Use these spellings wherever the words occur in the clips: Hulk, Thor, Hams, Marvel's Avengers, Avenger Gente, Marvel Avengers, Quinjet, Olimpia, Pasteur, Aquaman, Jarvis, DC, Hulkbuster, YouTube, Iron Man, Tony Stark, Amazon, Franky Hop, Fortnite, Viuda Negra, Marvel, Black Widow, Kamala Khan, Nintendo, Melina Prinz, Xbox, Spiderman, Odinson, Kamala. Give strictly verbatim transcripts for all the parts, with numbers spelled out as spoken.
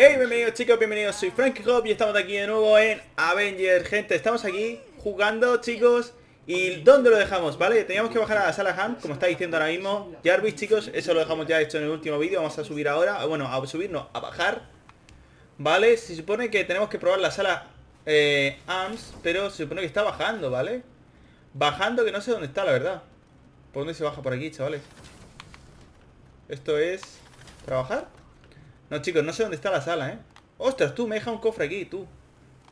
Hey, bienvenidos chicos, bienvenidos, soy Franky Hop y estamos aquí de nuevo en Avenger Gente. Estamos aquí jugando chicos. ¿Y dónde lo dejamos? ¿Vale? Teníamos que bajar a la sala Hams, como está diciendo ahora mismo Jarvis chicos. Eso lo dejamos ya hecho en el último vídeo, vamos a subir ahora. Bueno, a subir no, a bajar. ¿Vale? Se supone que tenemos que probar la sala eh, Hams, pero se supone que está bajando, ¿vale? Bajando que no sé dónde está, la verdad. ¿Por dónde se baja por aquí, chavales? Esto es... ¿Trabajar? No, chicos, no sé dónde está la sala, ¿eh? Ostras, tú, me deja un cofre aquí, tú.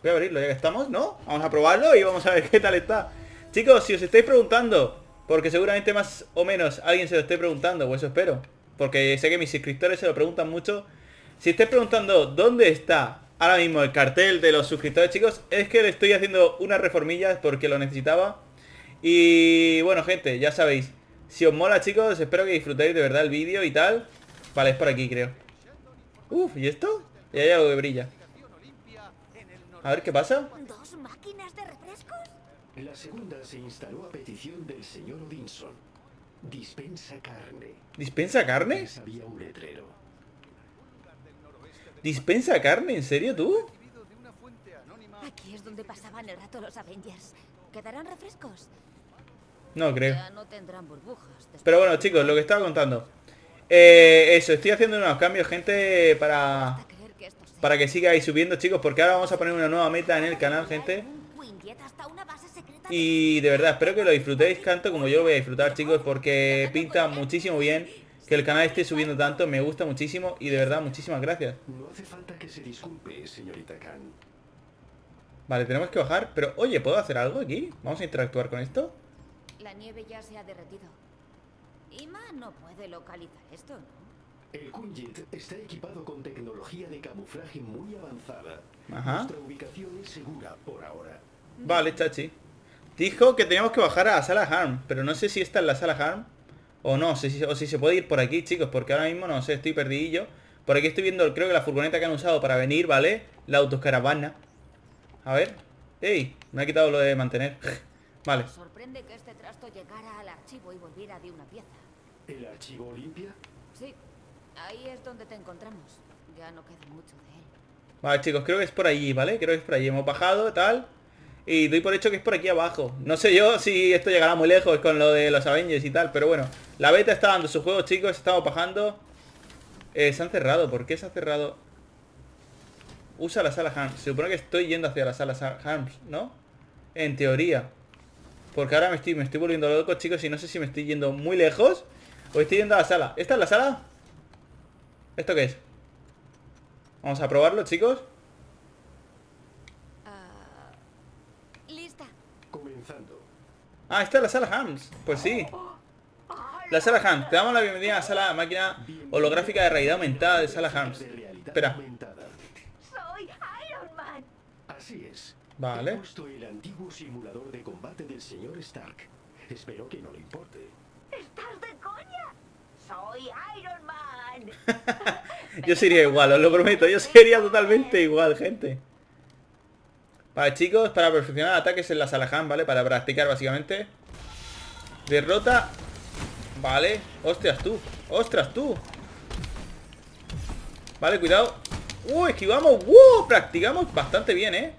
Voy a abrirlo, ya que estamos, ¿no? Vamos a probarlo y vamos a ver qué tal está. Chicos, si os estáis preguntando, porque seguramente más o menos alguien se lo esté preguntando, o eso espero, porque sé que mis suscriptores se lo preguntan mucho. Si estáis preguntando dónde está ahora mismo el cartel de los suscriptores, chicos, es que le estoy haciendo unas reformillas porque lo necesitaba. Y bueno, gente, ya sabéis. Si os mola, chicos, espero que disfrutéis de verdad el vídeo y tal. Vale, es por aquí, creo. Uf, ¿y esto? Y hay algo que brilla. A ver qué pasa. ¿Dos máquinas de refrescos? La segunda se instaló a petición del señor Odinson. Dispensa carne. ¿Dispensa carne? Había un letrero. ¿Dispensa carne? ¿En serio tú? Aquí es donde pasaban el rato los Avengers. ¿Quedarán refrescos? No creo. Ya no tendrán burbujas. Pero bueno, chicos, lo que estaba contando. Eh, eso, estoy haciendo unos cambios, gente, para para que sigáis subiendo, chicos, porque ahora vamos a poner una nueva meta en el canal, gente. Y de verdad, espero que lo disfrutéis tanto como yo lo voy a disfrutar, chicos, porque pinta muchísimo bien que el canal esté subiendo tanto, me gusta muchísimo y de verdad, muchísimas gracias. No hace falta que se disculpe, señorita Khan. Vale, tenemos que bajar, pero oye, ¿puedo hacer algo aquí? Vamos a interactuar con esto. La nieve ya se ha derretido. Ima no puede localizar esto, ¿no? El Quinjet está equipado con tecnología de camuflaje muy avanzada. Ajá. Nuestra ubicación es segura por ahora. Vale, chachi. Dijo que teníamos que bajar a la sala Harm, pero no sé si está en la sala Harm o no, si, o si se puede ir por aquí, chicos, porque ahora mismo no sé, estoy perdidillo. Por aquí estoy viendo, creo que la furgoneta que han usado para venir, ¿vale? La autocaravana. A ver. ¡Ey! Me ha quitado lo de mantener. Vale. Me sorprende que este trasto llegara al archivo y volviera de una pieza. ¿El archivo Olimpia? Sí, ahí es donde te encontramos. Ya no queda mucho de él. Vale, chicos, creo que es por allí, ¿vale? Creo que es por allí. Hemos bajado, tal. Y doy por hecho que es por aquí abajo. No sé yo si esto llegará muy lejos con lo de los Avengers y tal, pero bueno. La beta está dando su juego, chicos. Estamos bajando. Eh, se han cerrado. ¿Por qué se ha cerrado? Usa la sala Hams. Se supone que estoy yendo hacia la sala Hams, ¿no? En teoría. Porque ahora me estoy, me estoy volviendo loco, chicos, y no sé si me estoy yendo muy lejos o estoy yendo a la sala. ¿Esta es la sala? ¿Esto qué es? Vamos a probarlo, chicos. Uh, lista. Comenzando. Ah, esta es la sala Hams. Pues sí. La sala Hams. Te damos la bienvenida a la sala máquina holográfica de realidad aumentada de sala Hams. Espera. Soy Iron Man. Así es. Vale. He puesto el antiguo simulador de combate del señor Stark. Espero que no le importe. ¿Estás de coña? Soy Iron Man. Yo sería igual, os lo prometo. Yo sería totalmente igual, gente. Vale, chicos, para perfeccionar ataques en la sala Hams, ¿vale? Para practicar, básicamente. Derrota. Vale. Ostras, tú. Ostras, tú. Vale, cuidado. Uh, esquivamos. Uh, practicamos bastante bien, ¿eh?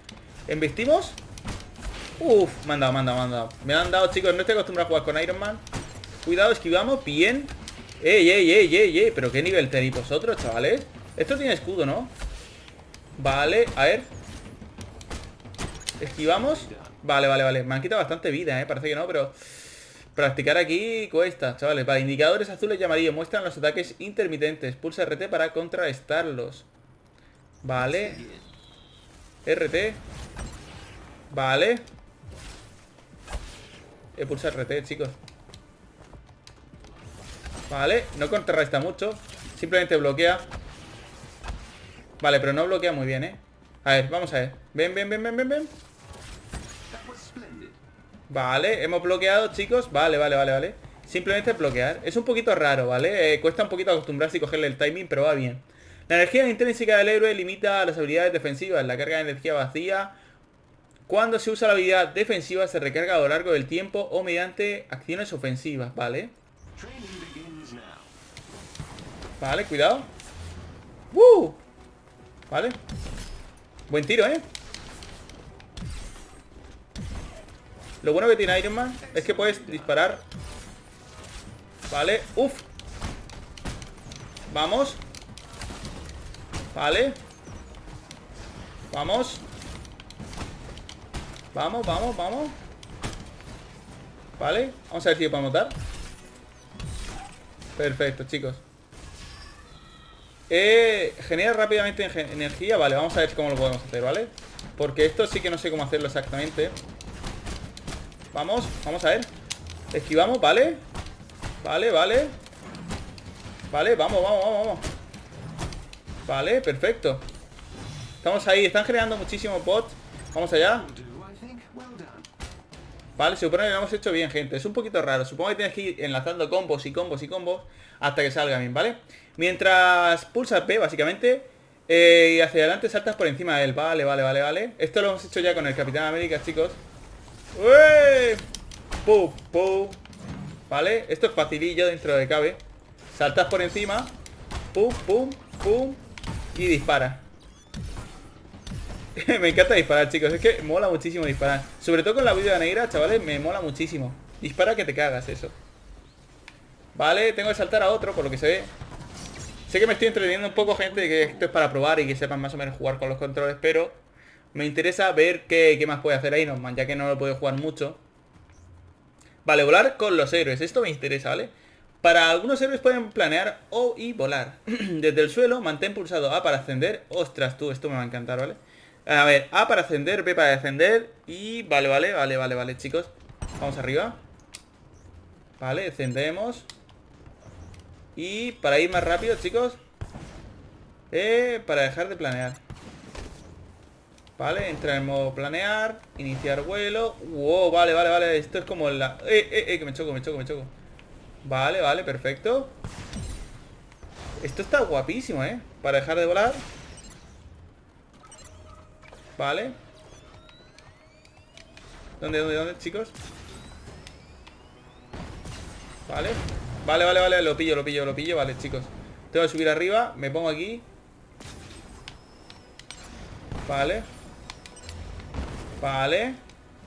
Embestimos. Uf, me han dado, me han dado, me han dado. Me han dado, chicos, no estoy acostumbrado a jugar con Iron Man. Cuidado, esquivamos, bien. Ey, ey, ey, ey, ey, pero qué nivel tenéis vosotros, chavales. Esto tiene escudo, ¿no? Vale, a ver. Esquivamos. Vale, vale, vale, me han quitado bastante vida, eh, parece que no, pero practicar aquí cuesta, chavales. Vale, indicadores azules y amarillos muestran los ataques intermitentes. Pulsa R T para contrarrestarlos. Vale. R T. Vale. He pulsado R T, chicos. Vale, no contrarresta mucho. Simplemente bloquea. Vale, pero no bloquea muy bien, eh. A ver, vamos a ver. Ven, ven, ven, ven, ven, ven. Vale, hemos bloqueado, chicos. Vale, vale, vale, vale. Simplemente bloquear. Es un poquito raro, ¿vale? Eh, cuesta un poquito acostumbrarse y cogerle el timing, pero va bien. La energía intrínseca del héroe limita las habilidades defensivas. La carga de energía vacía. Cuando se usa la habilidad defensiva se recarga a lo largo del tiempo o mediante acciones ofensivas, ¿vale? Vale, cuidado. ¡Uh! Vale. Buen tiro, ¿eh? Lo bueno que tiene Iron Man es que puedes disparar. Vale. Uf. Vamos. Vale. Vamos. Vamos, vamos, vamos. Vale. Vamos a ver si lo podemos dar. Perfecto, chicos. Eh, genera rápidamente energía. Vale, vamos a ver cómo lo podemos hacer, ¿vale? Porque esto sí que no sé cómo hacerlo exactamente. Vamos, vamos a ver. Esquivamos, ¿vale? Vale, vale. Vale, vamos, vamos, vamos, vamos. Vale, perfecto. Estamos ahí, están generando muchísimos bots. Vamos allá. Vale, se supone que lo hemos hecho bien, gente. Es un poquito raro, supongo que tienes que ir enlazando combos y combos y combos hasta que salga bien, ¿vale? Mientras pulsas P, básicamente, eh, y hacia adelante saltas por encima de él. Vale, vale, vale, vale. Esto lo hemos hecho ya con el Capitán América, chicos. ¡Uey! ¡Pum, pum! Vale, esto es facilillo dentro de cabe. Saltas por encima. Pum, pum, pum. Y dispara. Me encanta disparar, chicos. Es que mola muchísimo disparar. Sobre todo con la Viuda Negra, chavales, me mola muchísimo. Dispara que te cagas eso. Vale, tengo que saltar a otro, por lo que se ve. Sé que me estoy entreteniendo un poco, gente, que esto es para probar y que sepan más o menos jugar con los controles, pero me interesa ver qué, qué más puede hacer Iron Man, ya que no lo puedo jugar mucho. Vale, volar con los héroes. Esto me interesa, ¿vale? Para algunos héroes pueden planear o y volar. Desde el suelo, mantén pulsado A para ascender. Ostras, tú, esto me va a encantar, ¿vale? A ver, A para ascender, B para descender. Y vale, vale, vale, vale, vale, chicos. Vamos arriba. Vale, descendemos. Y para ir más rápido, chicos, eh, para dejar de planear. Vale, entra en modo planear. Iniciar vuelo. Wow, vale, vale, vale, esto es como la... Eh, eh, eh, que me choco, me choco, me choco. Vale, vale, perfecto. Esto está guapísimo, eh. Para dejar de volar. Vale. ¿Dónde, dónde, dónde, chicos? Vale. Vale, vale, vale, lo pillo, lo pillo, lo pillo. Vale, chicos, tengo que subir arriba. Me pongo aquí. Vale. Vale.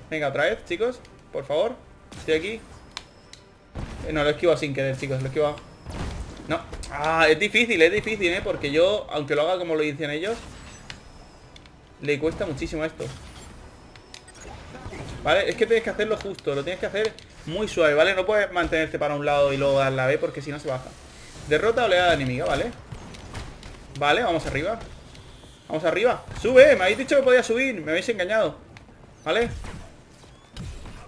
Venga, otra vez, chicos. Por favor, estoy aquí. eh, No, lo he esquivado sin querer, chicos. Lo he esquivado. No. Ah, es difícil, es difícil, ¿eh? Porque yo, aunque lo haga como lo dicen ellos, le cuesta muchísimo esto. Vale, es que tienes que hacerlo justo. Lo tienes que hacer muy suave, ¿vale? No puedes mantenerte para un lado y luego dar la B, porque si no se baja. Derrota oleada enemiga, ¿vale? Vale, vamos arriba. Vamos arriba. ¡Sube! Me habéis dicho que podía subir. Me habéis engañado. ¿Vale?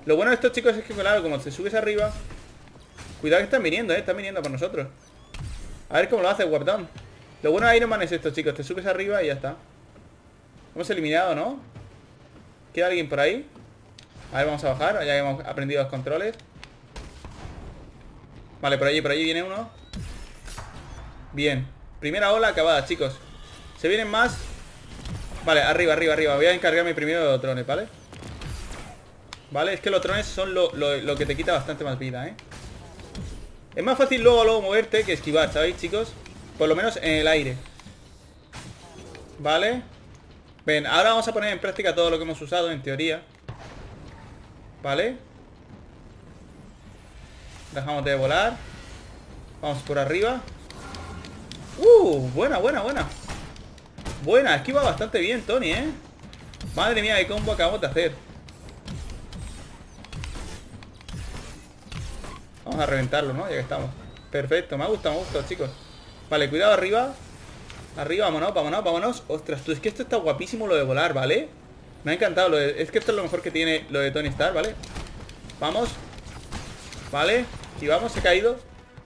Lo bueno de estos chicos es que, claro, como te subes arriba... Cuidado que están viniendo, ¿eh? Están viniendo por nosotros. A ver cómo lo hace Warp Down. Lo bueno de Iron Man es esto, chicos. Te subes arriba y ya está. Hemos eliminado, ¿no? ¿Queda alguien por ahí? A ver, vamos a bajar, ya que hemos aprendido los controles. Vale, por allí, por allí viene uno. Bien. Primera ola acabada, chicos. Se vienen más. Vale, arriba, arriba, arriba. Voy a encargarme primero de los drones, ¿vale? Vale, es que los drones son lo, lo, lo que te quita bastante más vida, ¿eh? Es más fácil luego, luego moverte que esquivar, ¿sabéis, chicos? Por lo menos en el aire. Vale. Ven, ahora vamos a poner en práctica todo lo que hemos usado, en teoría. Vale. Dejamos de volar. Vamos por arriba. Uh, buena, buena, buena. Buena, esquiva bastante bien, Tony, eh. Madre mía, qué combo acabamos de hacer. Vamos a reventarlo, ¿no? Ya que estamos. Perfecto, me ha gustado, me ha gustado, chicos. Vale, cuidado arriba. Arriba, vámonos, vámonos, vámonos. Ostras, tú, es que esto está guapísimo lo de volar, ¿vale? Me ha encantado lo de... Es que esto es lo mejor que tiene lo de Tony Stark, ¿vale? Vamos. Vale. Y vamos, he caído.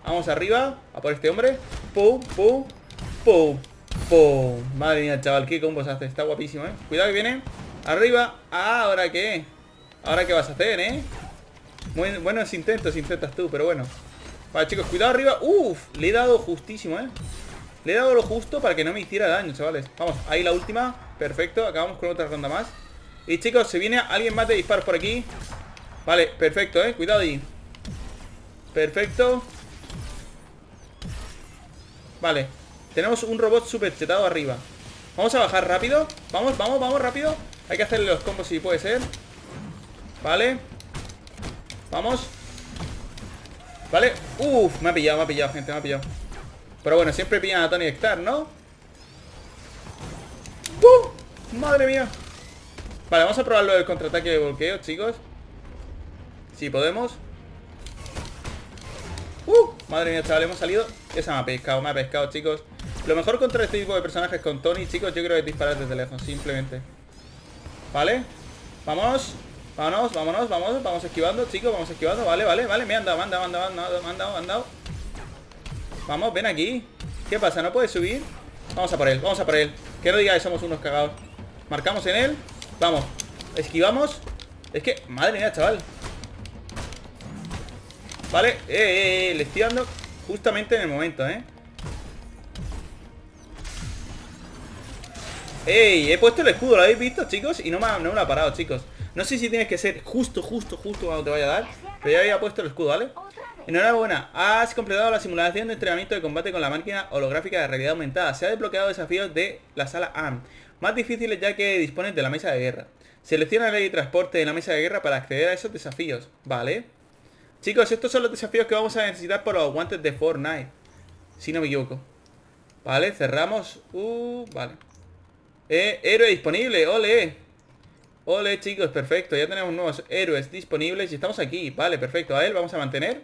Vamos arriba. A por este hombre. Pum, pum, pum, pum. Madre mía, chaval, qué combos hace. Está guapísimo, ¿eh? Cuidado que viene. Arriba. Ah, ¿ahora qué? ¿Ahora qué vas a hacer, eh? Muy buenos intentos intentas tú, pero bueno. Vale, chicos, cuidado arriba. Uf, le he dado justísimo, ¿eh? Le he dado lo justo para que no me hiciera daño, chavales. Vamos, ahí la última. Perfecto, acabamos con otra ronda más. Y chicos, se viene alguien más de disparos por aquí. Vale, perfecto, eh. Cuidado ahí. Perfecto. Vale. Tenemos un robot súper chetado arriba. Vamos a bajar rápido. Vamos, vamos, vamos, rápido. Hay que hacer los combos si puede ser. Vale. Vamos. Vale. Uf, me ha pillado, me ha pillado, gente, me ha pillado. Pero bueno, siempre pillan a Tony Stark, ¿no? ¡Uh! ¡Madre mía! Vale, vamos a probarlo del contraataque de bloqueo, chicos. Si podemos. ¡Uh! Madre mía, chaval, hemos salido. Esa me ha pescado, me ha pescado, chicos. Lo mejor contra este tipo de personajes con Tony, chicos, yo creo que es disparar desde lejos, simplemente. Vale. Vamos. Vámonos, vámonos, vámonos. Vamos esquivando, chicos, vamos esquivando. Vale, vale, vale. Me han dado, me han dado, me han dado, me han dado, me han dado, me han dado. Vamos, ven aquí. ¿Qué pasa? ¿No puedes subir? Vamos a por él, vamos a por él. Que no digáis, somos unos cagados. Marcamos en él. Vamos. Esquivamos. Es que... Madre mía, chaval. Vale. Eh, eh, eh. Le estoy dando justamente en el momento, ¿eh? ¡Ey! He puesto el escudo, ¿lo habéis visto, chicos? Y no me, ha, no me lo ha parado, chicos. No sé si tienes que ser justo, justo, justo cuando te vaya a dar. Pero ya había puesto el escudo, ¿vale? Enhorabuena, has completado la simulación de entrenamiento de combate con la máquina holográfica de realidad aumentada. Se ha desbloqueado desafíos de la sala A M, más difíciles ya que dispones de la mesa de guerra. Selecciona el teletransporte de la mesa de guerra para acceder a esos desafíos, ¿vale? Chicos, estos son los desafíos que vamos a necesitar por los guantes de Fortnite, si no me equivoco. Vale, cerramos. Uh, vale. Eh, héroe disponible, ole. Ole, chicos, perfecto. Ya tenemos nuevos héroes disponibles y estamos aquí. Vale, perfecto, a él vamos a mantener.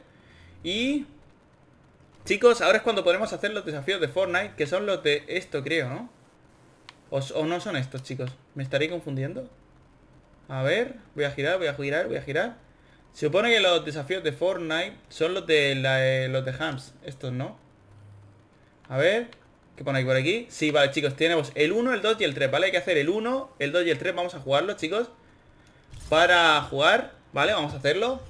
Y... chicos, ahora es cuando podremos hacer los desafíos de Fortnite, que son los de esto, creo, ¿no? O, o no son estos, chicos. ¿Me estaré confundiendo? A ver, voy a girar, voy a girar, voy a girar. Se supone que los desafíos de Fortnite son los de, la, eh, los de Hams. Estos, ¿no? A ver... ¿qué pone por aquí? Sí, vale, chicos, tenemos el uno, el dos y el tres, ¿vale? Hay que hacer el uno, el dos y el tres. Vamos a jugarlo, chicos. Para jugar, ¿vale? Vamos a hacerlo.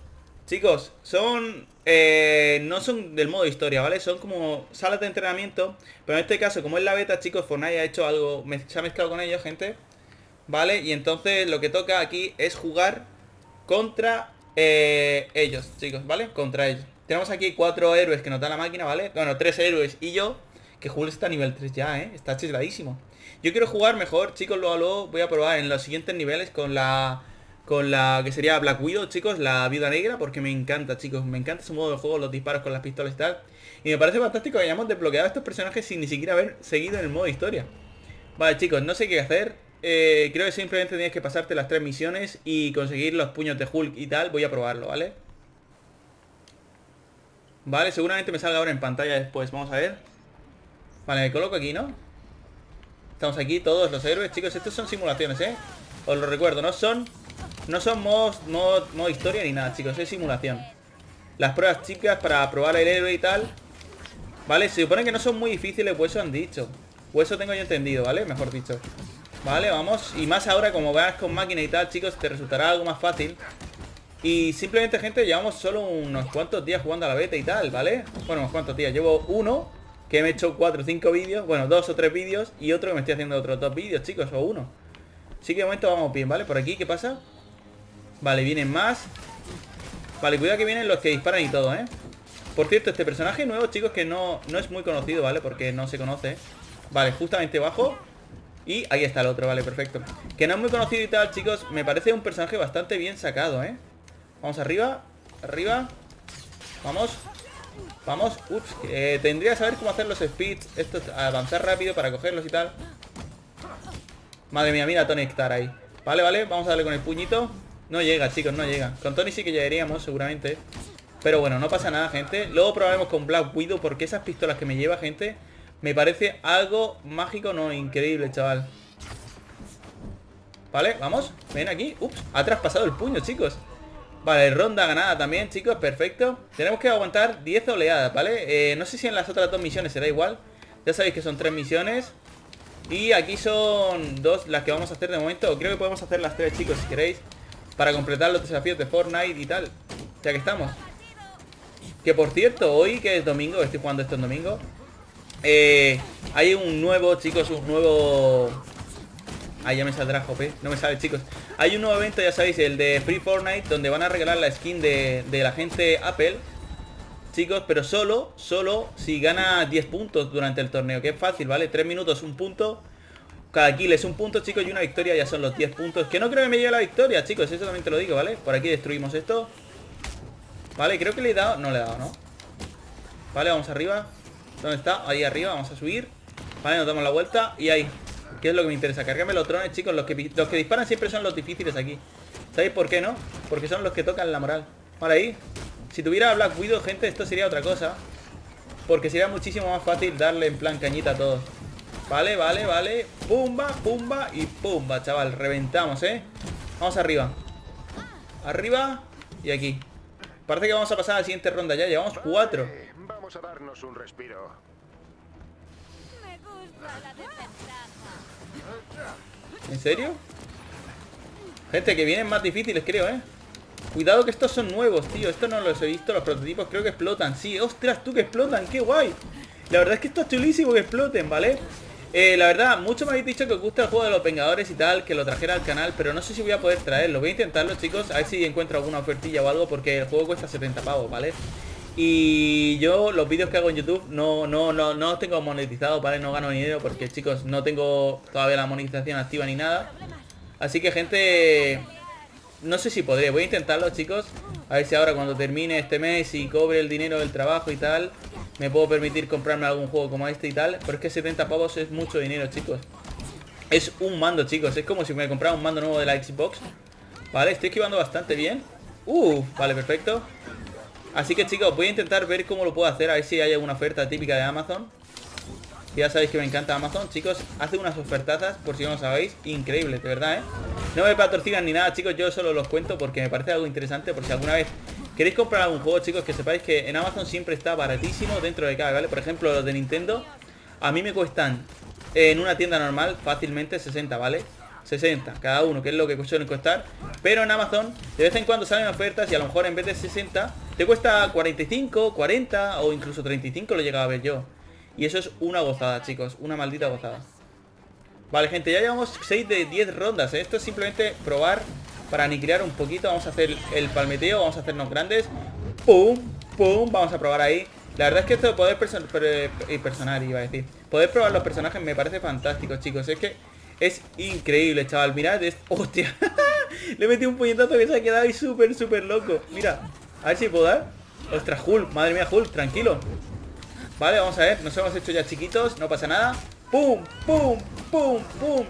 Chicos, son... Eh, no son del modo historia, ¿vale? Son como salas de entrenamiento. Pero en este caso, como es la beta, chicos, Fortnite ha hecho algo... se ha mezclado con ellos, gente, ¿vale? Y entonces lo que toca aquí es jugar contra eh, ellos, chicos, ¿vale? Contra ellos. Tenemos aquí cuatro héroes que nos da la máquina, ¿vale? Bueno, tres héroes y yo... que Hulk está a nivel tres ya, ¿eh? Está chisladísimo. Yo quiero jugar mejor, chicos, luego, luego voy a probar en los siguientes niveles con la... con la que sería Black Widow, chicos, la Viuda Negra, porque me encanta, chicos. Me encanta su modo de juego, los disparos con las pistolas y tal. Y me parece fantástico que hayamos desbloqueado a estos personajes sin ni siquiera haber seguido en el modo historia. Vale, chicos, no sé qué hacer. Eh, creo que simplemente tienes que pasarte las tres misiones y conseguir los puños de Hulk y tal. Voy a probarlo, ¿vale? Vale, seguramente me salga ahora en pantalla después. Vamos a ver. Vale, me coloco aquí, ¿no? Estamos aquí todos los héroes, chicos. Estos son simulaciones, ¿eh? Os lo recuerdo, no son... no son modos, modo, modo historia ni nada, chicos. Es simulación. Las pruebas, chicas, para probar el héroe y tal. Vale, se supone que no son muy difíciles, pues eso han dicho. O eso tengo yo entendido, ¿vale? Mejor dicho. Vale, vamos. Y más ahora, como vas con máquina y tal, chicos, te resultará algo más fácil. Y simplemente, gente, llevamos solo unos cuantos días jugando a la beta y tal, ¿vale? Bueno, unos cuantos días. Llevo uno... que me he hecho cuatro o cinco vídeos, bueno, dos o tres vídeos, y otro que me estoy haciendo otros dos vídeos, chicos, o uno. Así que de momento vamos bien, ¿vale? Por aquí, ¿qué pasa? Vale, vienen más. Vale, cuidado que vienen los que disparan y todo, ¿eh? Por cierto, este personaje nuevo, chicos, que no, no es muy conocido, ¿vale? Porque no se conoce. Vale, justamente bajo. Y ahí está el otro, vale, perfecto. Que no es muy conocido y tal, chicos, me parece un personaje bastante bien sacado, ¿eh? Vamos arriba, arriba. Vamos. Vamos, ups, eh, tendría que saber cómo hacer los speeds, esto, avanzar rápido para cogerlos y tal. Madre mía, mira a Tony Stark ahí. Vale, vale, vamos a darle con el puñito. No llega, chicos, no llega. Con Tony sí que llegaríamos, seguramente. Pero bueno, no pasa nada, gente. Luego probaremos con Black Widow, porque esas pistolas que me lleva, gente, me parece algo mágico, no, increíble, chaval. Vale, vamos, ven aquí. Ups, ha traspasado el puño, chicos. Vale, ronda ganada también, chicos, perfecto. Tenemos que aguantar diez oleadas, ¿vale? Eh, no sé si en las otras dos misiones será igual. Ya sabéis que son tres misiones. Y aquí son dos las que vamos a hacer de momento. Creo que podemos hacer las tres, chicos, si queréis. Para completar los desafíos de Fortnite y tal. Ya que estamos. Que por cierto, hoy que es domingo, estoy jugando esto en domingo. Eh, hay un nuevo, chicos, un nuevo... ahí ya me saldrá, jope. No me sale, chicos. Hay un nuevo evento, ya sabéis, el de Free Fortnite, donde van a regalar la skin de, de la gente Apple. Chicos, pero solo, solo si gana diez puntos durante el torneo, que es fácil, ¿vale? tres minutos, un punto. Cada kill es un punto, chicos, y una victoria ya son los diez puntos. Que no creo que me llegue la victoria, chicos, eso también te lo digo, ¿vale? Por aquí destruimos esto. Vale, creo que le he dado... No le he dado, ¿no? Vale, vamos arriba. ¿Dónde está? Ahí arriba, vamos a subir. Vale, nos damos la vuelta y ahí. ¿Qué es lo que me interesa? Cargarme los drones, chicos. Los que, los que disparan siempre son los difíciles aquí. ¿Sabéis por qué no? Porque son los que tocan la moral. Vale, ahí. Si tuviera Black Widow, gente, esto sería otra cosa. Porque sería muchísimo más fácil darle en plan cañita a todos. Vale, vale, vale. Pumba, pumba y pumba, chaval. Reventamos, ¿eh? Vamos arriba. Arriba y aquí. Parece que vamos a pasar a la siguiente ronda ya. Llevamos cuatro. Vale, vamos a darnos un respiro. Me gusta la desventaja. ¿En serio? Gente, que vienen más difíciles, creo, ¿eh? Cuidado que estos son nuevos, tío. Estos no los he visto. Los prototipos creo que explotan. Sí, ostras, tú que explotan. ¡Qué guay! La verdad es que esto es chulísimo que exploten, ¿vale? Eh, la verdad, mucho me habéis dicho que os gusta el juego de los Vengadores y tal, que lo trajera al canal, pero no sé si voy a poder traerlo. Voy a intentarlo, chicos, a ver si encuentro alguna ofertilla o algo, porque el juego cuesta setenta pavos, ¿vale? Y yo, los vídeos que hago en YouTube, no, no, no, no los tengo monetizados, ¿vale? No gano dinero porque, chicos, no tengo todavía la monetización activa ni nada. Así que, gente, no sé si podré. Voy a intentarlo, chicos. A ver si ahora cuando termine este mes y cobre el dinero del trabajo y tal, me puedo permitir comprarme algún juego como este y tal. Pero es que setenta pavos es mucho dinero, chicos. Es un mando, chicos. Es como si me comprara un mando nuevo de la Xbox. Vale, estoy esquivando bastante bien. Uh, vale, perfecto. Así que, chicos, voy a intentar ver cómo lo puedo hacer. A ver si hay alguna oferta típica de Amazon. Ya sabéis que me encanta Amazon, chicos. Hace unas ofertazas, por si no lo sabéis. Increíble, de verdad, ¿eh? No me patrocinan ni nada, chicos. Yo solo los cuento porque me parece algo interesante. Por si alguna vez queréis comprar algún juego, chicos, que sepáis que en Amazon siempre está baratísimo dentro de cada, ¿vale? Por ejemplo, los de Nintendo, a mí me cuestan en una tienda normal fácilmente sesenta, ¿vale? sesenta cada uno, que es lo que suelen costar. Pero en Amazon, de vez en cuando salen ofertas y a lo mejor en vez de sesenta, te cuesta cuarenta y cinco, cuarenta o incluso treinta y cinco, lo he llegado a ver yo. Y eso es una gozada, chicos, una maldita gozada. Vale, gente, ya llevamos seis de diez rondas, ¿eh? Esto es simplemente probar para aniquilar un poquito. Vamos a hacer el palmeteo, vamos a hacernos grandes. Pum, pum, vamos a probar ahí. La verdad es que esto de poder person per personar, iba a decir, poder probar los personajes me parece fantástico, chicos. Es que es increíble, chaval. Mirad, es... ¡Hostia! Le metí un puñetazo que se ha quedado ahí súper, súper loco. Mira, a ver si puedo dar. ¡Ostras, Hulk! Madre mía, Hulk, tranquilo. Vale, vamos a ver, nos hemos hecho ya chiquitos, no pasa nada. Pum, pum, pum, pum.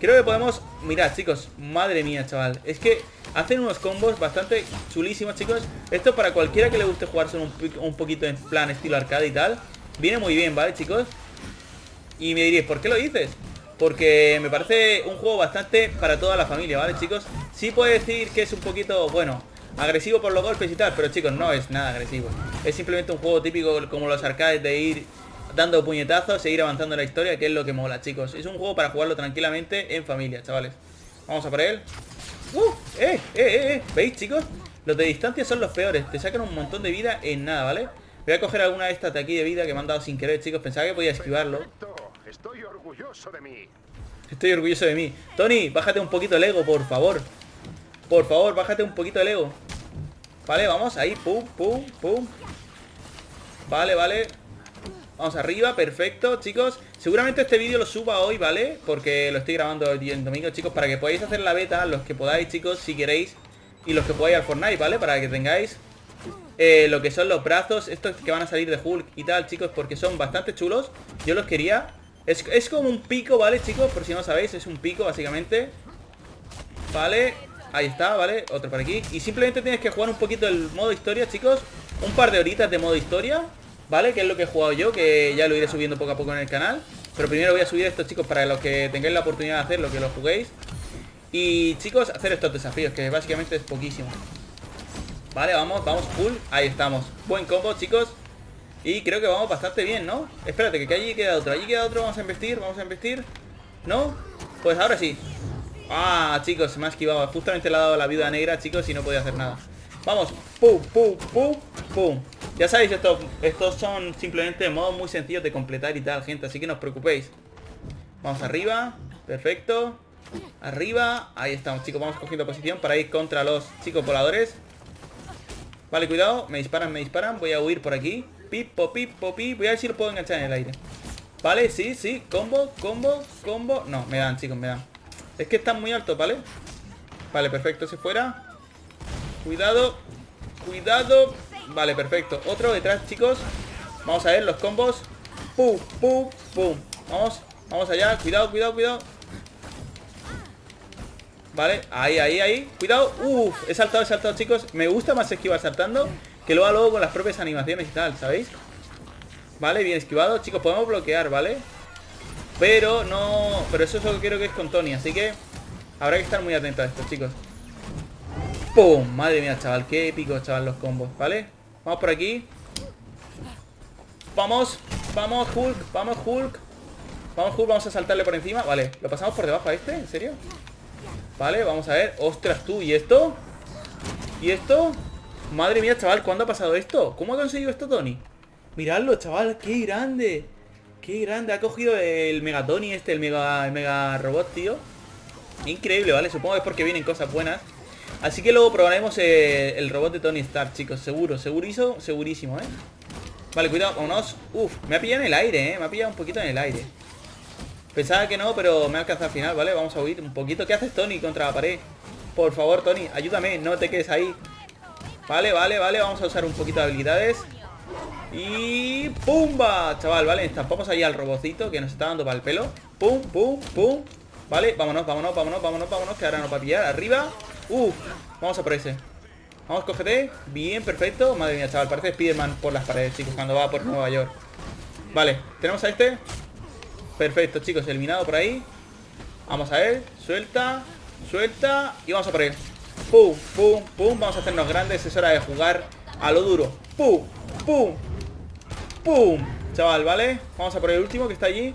Creo que podemos... Mirad, chicos, madre mía, chaval. Es que hacen unos combos bastante chulísimos, chicos. Esto para cualquiera que le guste jugarse un, un poquito en plan estilo arcade y tal. Viene muy bien, ¿vale, chicos? Y me diréis, ¿por qué lo dices? Porque me parece un juego bastante para toda la familia, ¿vale, chicos? Sí puedo decir que es un poquito, bueno, agresivo por los golpes y tal, pero, chicos, no es nada agresivo. Es simplemente un juego típico como los arcades de ir dando puñetazos, seguir avanzando en la historia, que es lo que mola, chicos. Es un juego para jugarlo tranquilamente en familia, chavales. Vamos a por él. ¡Uh! ¡Eh! ¡Eh! ¡Eh! eh. ¿Veis, chicos? Los de distancia son los peores. Te sacan un montón de vida en nada, ¿vale? Voy a coger alguna de estas de aquí de vida que me han dado sin querer, chicos. Pensaba que podía esquivarlo. Estoy orgulloso de mí. Estoy orgulloso de mí. Tony, bájate un poquito el ego, por favor. Por favor, bájate un poquito el ego. Vale, vamos. Ahí. Pum, pum, pum. Vale, vale. Vamos arriba, perfecto, chicos. Seguramente este vídeo lo suba hoy, ¿vale? Porque lo estoy grabando el domingo, chicos, para que podáis hacer la beta, los que podáis, chicos, si queréis. Y los que podáis al Fortnite, ¿vale? Para que tengáis eh, lo que son los brazos, estos que van a salir de Hulk y tal, chicos, porque son bastante chulos. Yo los quería. Es, es como un pico, ¿vale, chicos? Por si no sabéis, es un pico, básicamente. Vale, ahí está, ¿vale? Otro por aquí. Y simplemente tienes que jugar un poquito el modo historia, chicos. Un par de horitas de modo historia, ¿vale? Que es lo que he jugado yo, que ya lo iré subiendo poco a poco en el canal. Pero primero voy a subir esto, chicos, para los que tengáis la oportunidad de hacerlo, que lo juguéis. Y, chicos, hacer estos desafíos, que básicamente es poquísimo. Vale, vamos, vamos, full. Ahí estamos. Buen combo, chicos. Y creo que vamos bastante bien, ¿no? Espérate, que allí queda otro, allí queda otro. Vamos a investir, vamos a investir. ¿No? Pues ahora sí. Ah, chicos, se me ha esquivado. Justamente le ha dado la viuda negra, chicos, y no podía hacer nada. Vamos, pum, pum, pum, pum. Ya sabéis, estos, estos son simplemente modos muy sencillos de completar y tal, gente. Así que no os preocupéis. Vamos arriba, perfecto. Arriba, ahí estamos, chicos. Vamos cogiendo posición para ir contra los chicos voladores. Vale, cuidado, me disparan, me disparan. Voy a huir por aquí. Pipo, pipo, pipo. Voy a ver si lo puedo enganchar en el aire. Vale, sí, sí, combo, combo, combo. No, me dan, chicos, me dan. Es que están muy altos, ¿vale? Vale, perfecto, si fuera. Cuidado, cuidado. Vale, perfecto, otro detrás, chicos. Vamos a ver los combos. Pum, pum, pum. Vamos, vamos allá, cuidado, cuidado, cuidado. Vale, ahí, ahí, ahí. Cuidado, uff, he saltado, he saltado, chicos. Me gusta más esquivar saltando que lo hago luego con las propias animaciones y tal, ¿sabéis? Vale, bien esquivado, chicos, podemos bloquear, ¿vale? Pero no... Pero eso es lo que creo que es con Tony, así que habrá que estar muy atento a esto, chicos. ¡Pum! Madre mía, chaval, qué épico, chaval, los combos, ¿vale? Vamos por aquí. Vamos, vamos, Hulk, vamos, Hulk. Vamos, Hulk, vamos a saltarle por encima. Vale, ¿lo pasamos por debajo a este? ¿En serio? Vale, vamos a ver. ¡Ostras, tú! ¿Y esto? ¿Y esto? Madre mía, chaval, ¿cuándo ha pasado esto? ¿Cómo ha conseguido esto, Tony? Miradlo, chaval, qué grande. Qué grande, ha cogido el Mega Tony este, el mega, el mega robot, tío. Increíble, ¿vale? Supongo que es porque vienen cosas buenas. Así que luego probaremos eh, el robot de Tony Stark, chicos. Seguro, segurizo, segurísimo, ¿eh? Vale, cuidado, vámonos. Uf, me ha pillado en el aire, ¿eh? Me ha pillado un poquito en el aire. Pensaba que no, pero me ha alcanzado al final, ¿vale? Vamos a huir un poquito. ¿Qué haces, Tony, contra la pared? Por favor, Tony, ayúdame, no te quedes ahí. Vale, vale, vale, vamos a usar un poquito de habilidades. Y... ¡pumba! Chaval, vale, estampamos ahí al robocito que nos está dando para el pelo. Pum, pum, pum. Vale, vámonos, vámonos, vámonos, vámonos, vámonos, que ahora nos va a pillar. Arriba. Uf, vamos a por ese. Vamos, cógete. Bien, perfecto. Madre mía, chaval, parece Spiderman por las paredes, chicos, cuando va por Nueva York. Vale, tenemos a este. Perfecto, chicos, eliminado por ahí. Vamos a ver, suelta, suelta. Y vamos a por él. Pum, pum, pum. Vamos a hacernos grandes, es hora de jugar a lo duro. Pum, pum. ¡Pum! Chaval, ¿vale? Vamos a por el último que está allí.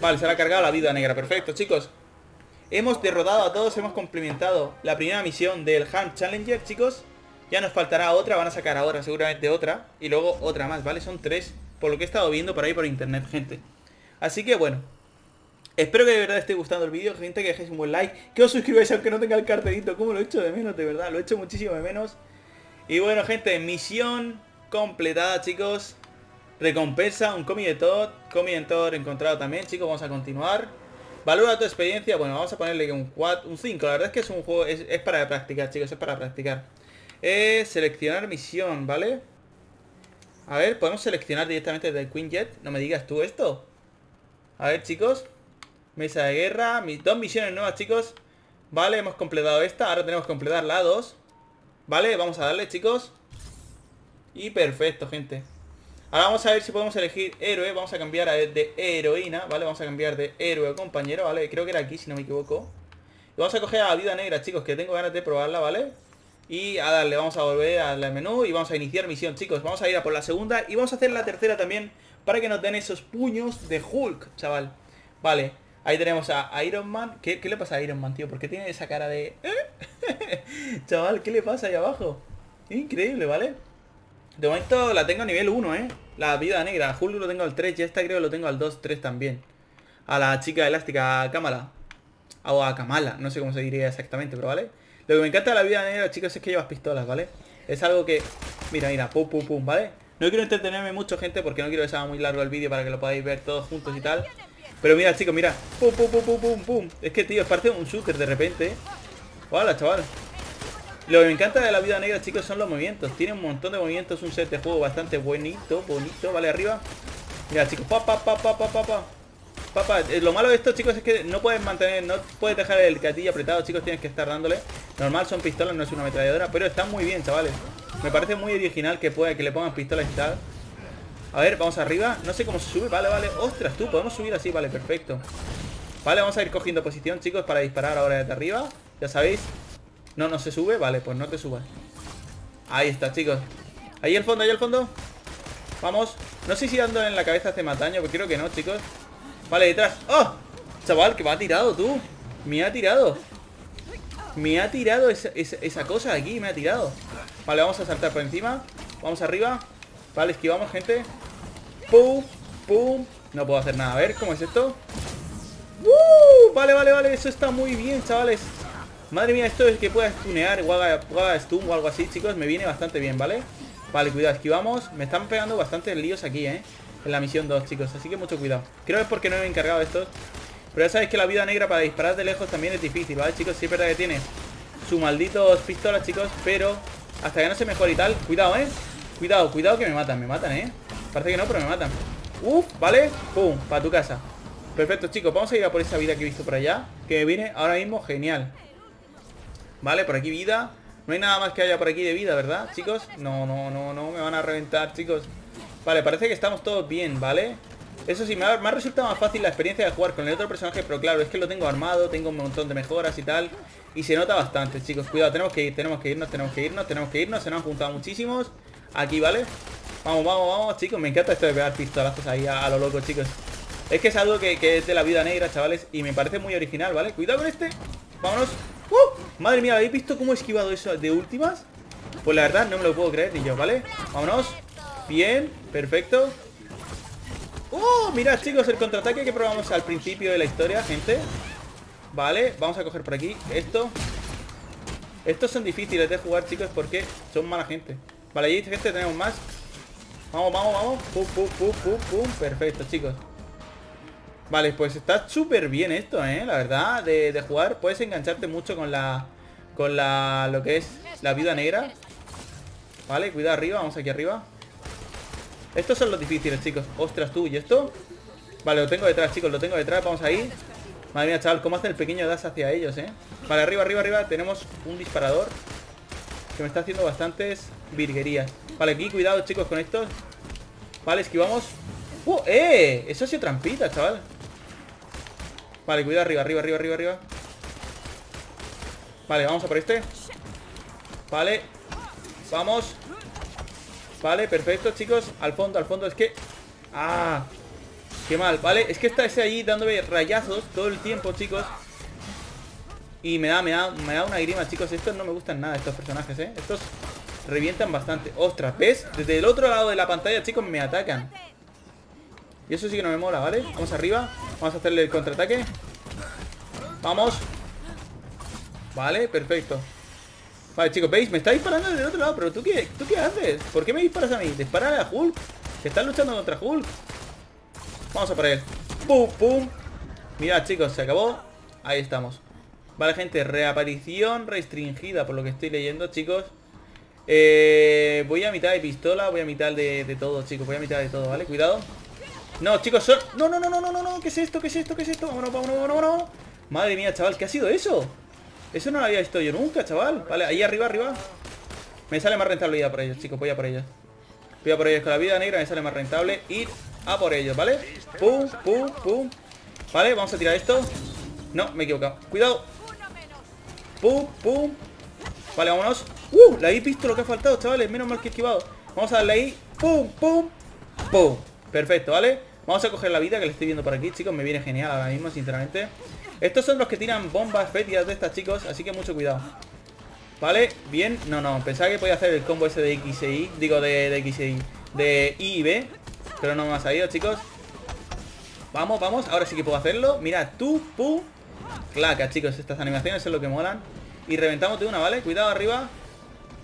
Vale, se le ha cargado la viuda negra. Perfecto, chicos. Hemos derrotado a todos, hemos complementado la primera misión del Hams Challenger, chicos. Ya nos faltará otra, van a sacar ahora seguramente otra. Y luego otra más, ¿vale? Son tres, por lo que he estado viendo por ahí por internet, gente. Así que, bueno. Espero que de verdad esté gustando el vídeo, gente. Que dejéis un buen like. Que os suscribáis aunque no tenga el cartelito. ¿Cómo lo he hecho de menos, de verdad? Lo he hecho muchísimo de menos. Y bueno, gente, misión completada, chicos. Recompensa, un cómic de Thor, cómic de Thor encontrado también, chicos, vamos a continuar. Valora tu experiencia, bueno, vamos a ponerle un cuatro, un cinco, la verdad es que es un juego, es, es para practicar, chicos, es para practicar. Eh, seleccionar misión, ¿vale? A ver, podemos seleccionar directamente desde el Quinjet, no me digas tú esto. A ver, chicos, mesa de guerra, mis, dos misiones nuevas, chicos. Vale, hemos completado esta, ahora tenemos que completar la dos. Vale, vamos a darle, chicos. Y perfecto, gente. Ahora vamos a ver si podemos elegir héroe. Vamos a cambiar de heroína, ¿vale? Vamos a cambiar de héroe o compañero, ¿vale? Creo que era aquí, si no me equivoco. Y vamos a coger a la viuda negra, chicos, que tengo ganas de probarla, ¿vale? Y a darle, vamos a volver al menú y vamos a iniciar misión, chicos. Vamos a ir a por la segunda y vamos a hacer la tercera también para que nos den esos puños de Hulk, chaval. Vale, ahí tenemos a Iron Man. ¿Qué, qué le pasa a Iron Man, tío? ¿Por qué tiene esa cara de... ¿Eh? Chaval, ¿qué le pasa ahí abajo? Increíble, ¿vale? De momento la tengo a nivel uno, ¿eh? La viuda negra. Hulk lo tengo al tres. Y esta creo que lo tengo al dos, tres también. A la chica elástica, a Kamala. O a Kamala. No sé cómo se diría exactamente, pero ¿vale? Lo que me encanta de la viuda negra, chicos, es que llevas pistolas, ¿vale? Es algo que... Mira, mira. Pum, pum, pum, ¿vale? No quiero entretenerme mucho, gente, porque no quiero que sea muy largo el vídeo para que lo podáis ver todos juntos y tal. Pero mira, chicos, mira. Pum, pum, pum, pum, pum, pum. Es que, tío, parece un shooter de repente, ¿eh? Hola, chaval. Lo que me encanta de la viuda negra, chicos, son los movimientos. Tiene un montón de movimientos, un set de juego bastante bonito, bonito, ¿vale? Arriba. Mira, chicos, pa, pa, pa, pa, pa, pa, pa. Pa, pa. Eh, lo malo de esto, chicos, es que no puedes mantener, no puedes dejar el gatillo apretado, chicos, tienes que estar dándole. Normal, son pistolas, no es una ametralladora, pero está muy bien, chavales. Me parece muy original que pueda, que le pongan pistolas y tal. A ver, vamos arriba. No sé cómo se sube, vale, vale. Ostras, tú, podemos subir así, vale, perfecto. Vale, vamos a ir cogiendo posición, chicos, para disparar ahora desde arriba. Ya sabéis. No, no se sube, vale, pues no te subas. Ahí está, chicos. Ahí al fondo, ahí al fondo. Vamos, no sé si dándole en la cabeza hace más daño, pero creo que no, chicos. Vale, detrás, ¡oh! Chaval, que me ha tirado, tú. Me ha tirado. Me ha tirado esa, esa, esa cosa de aquí, me ha tirado. Vale, vamos a saltar por encima. Vamos arriba, vale, esquivamos, gente. Pum, pum. No puedo hacer nada, a ver, ¿cómo es esto? ¡Uh! Vale, vale, vale, eso está muy bien, chavales. Madre mía, esto es que puedas tunear o haga, o haga stun o algo así, chicos. Me viene bastante bien, ¿vale? Vale, cuidado, esquivamos. Me están pegando bastantes líos aquí, ¿eh? en la misión dos, chicos. Así que mucho cuidado. Creo que es porque no me he encargado estos. Pero ya sabéis que la Viuda Negra para disparar de lejos también es difícil, ¿vale, chicos? Sí es verdad que tiene sus malditos pistolas, chicos, pero hasta que no se mejore y tal. Cuidado, ¿eh? Cuidado, cuidado que me matan, me matan, ¿eh? Parece que no, pero me matan. Uf, ¿vale? Pum, para tu casa. Perfecto, chicos, vamos a ir a por esa vida que he visto por allá, que viene ahora mismo, genial. Vale, por aquí vida. No hay nada más que haya por aquí de vida, ¿verdad, chicos? No, no, no, no, me van a reventar, chicos. Vale, parece que estamos todos bien, ¿vale? Eso sí, me ha, me ha resultado más fácil la experiencia de jugar con el otro personaje, pero claro, es que lo tengo armado, tengo un montón de mejoras y tal, y se nota bastante, chicos. Cuidado, tenemos que ir, tenemos que irnos, tenemos que irnos, tenemos que irnos, se nos han juntado muchísimos. Aquí, ¿vale? Vamos, vamos, vamos, chicos. Me encanta esto de pegar pistolazos ahí a, a lo loco, chicos. Es que es algo que, que es de la Viuda Negra, chavales, y me parece muy original, ¿vale? Cuidado con este. Vámonos. ¡Uh! Madre mía, ¿habéis visto cómo he esquivado eso de últimas? Pues la verdad no me lo puedo creer ni yo, ¿vale? Vámonos. Bien, perfecto. ¡Oh! Mirad, chicos, el contraataque que probamos al principio de la historia, gente. Vale, vamos a coger por aquí esto. Estos son difíciles de jugar, chicos, porque son mala gente. Vale, ahí, gente, tenemos más. Vamos, vamos, vamos. Pum, pum, pum, pum, pum. Perfecto, chicos. Vale, pues está súper bien esto, ¿eh? La verdad, de, de jugar. Puedes engancharte mucho con la... Con la... Lo que es la Viuda Negra. Vale, cuidado arriba. Vamos aquí arriba. Estos son los difíciles, chicos. Ostras, tú, ¿y esto? Vale, lo tengo detrás, chicos, lo tengo detrás. Vamos ahí. Madre mía, chaval, cómo hace el pequeño dash hacia ellos, ¿eh? Vale, arriba, arriba, arriba. Tenemos un disparador que me está haciendo bastantes virguerías. Vale, aquí, cuidado, chicos, con estos. Vale, esquivamos. ¡Uh! ¡Eh! Eso ha sido trampita, chaval. Vale, cuidado, arriba, arriba, arriba, arriba, arriba. Vale, vamos a por este. Vale. Vamos. Vale, perfecto, chicos. Al fondo, al fondo, es que... ¡Ah! ¡Qué mal! Vale, es que está ese allí dándome rayazos todo el tiempo, chicos. Y me da, me da, me da una grima, chicos. Estos no me gustan nada, estos personajes, ¿eh? Estos revientan bastante. ¡Ostras! ¿Ves? Desde el otro lado de la pantalla, chicos, me atacan. Y eso sí que no me mola, ¿vale? Vamos arriba. Vamos a hacerle el contraataque. Vamos. Vale, perfecto. Vale, chicos, ¿veis? Me está disparando del otro lado. Pero ¿tú qué, ¿tú qué haces? ¿Por qué me disparas a mí? Dispárale a Hulk, que estás luchando contra Hulk. Vamos a por él. ¡Pum, pum! Mirad, chicos, se acabó. Ahí estamos. Vale, gente, reaparición restringida, por lo que estoy leyendo, chicos. Eh, voy a mitad de pistola. Voy a mitad de, de todo, chicos. Voy a mitad de todo, ¿vale? Cuidado. No, chicos, son... No, no, no, no, no, no, ¿qué es esto? ¿Qué es esto? ¿Qué es esto? Vámonos, vámonos, vámonos, vámonos. Madre mía, chaval, ¿qué ha sido eso? Eso no lo había visto yo nunca, chaval. Vale, ahí arriba, arriba. Me sale más rentabilidad por ellos, chicos, voy a por ellos. Voy a por ellos con la Viuda Negra, me sale más rentable ir a por ellos, ¿vale? Pum, pum, pum. Vale, vamos a tirar esto. No, me he equivocado. Cuidado. Pum, pum. Vale, vámonos. ¡Uh! Le habéis visto lo que ha faltado, chavales. Menos mal que he esquivado. Vamos a darle ahí. Pum, pum, pum. Perfecto, ¿vale? Vamos a coger la vida que le estoy viendo por aquí, chicos. Me viene genial ahora mismo, sinceramente. Estos son los que tiran bombas fétidas de estas, chicos. Así que mucho cuidado. Vale, bien. No, no, pensaba que podía hacer el combo ese de X e Y. Digo, de, de X e Y. De I y B. Pero no me ha salido, chicos. Vamos, vamos. Ahora sí que puedo hacerlo. Mira, tú, pu. Claca, chicos. Estas animaciones son lo que molan. Y reventamos de una, ¿vale? Cuidado arriba.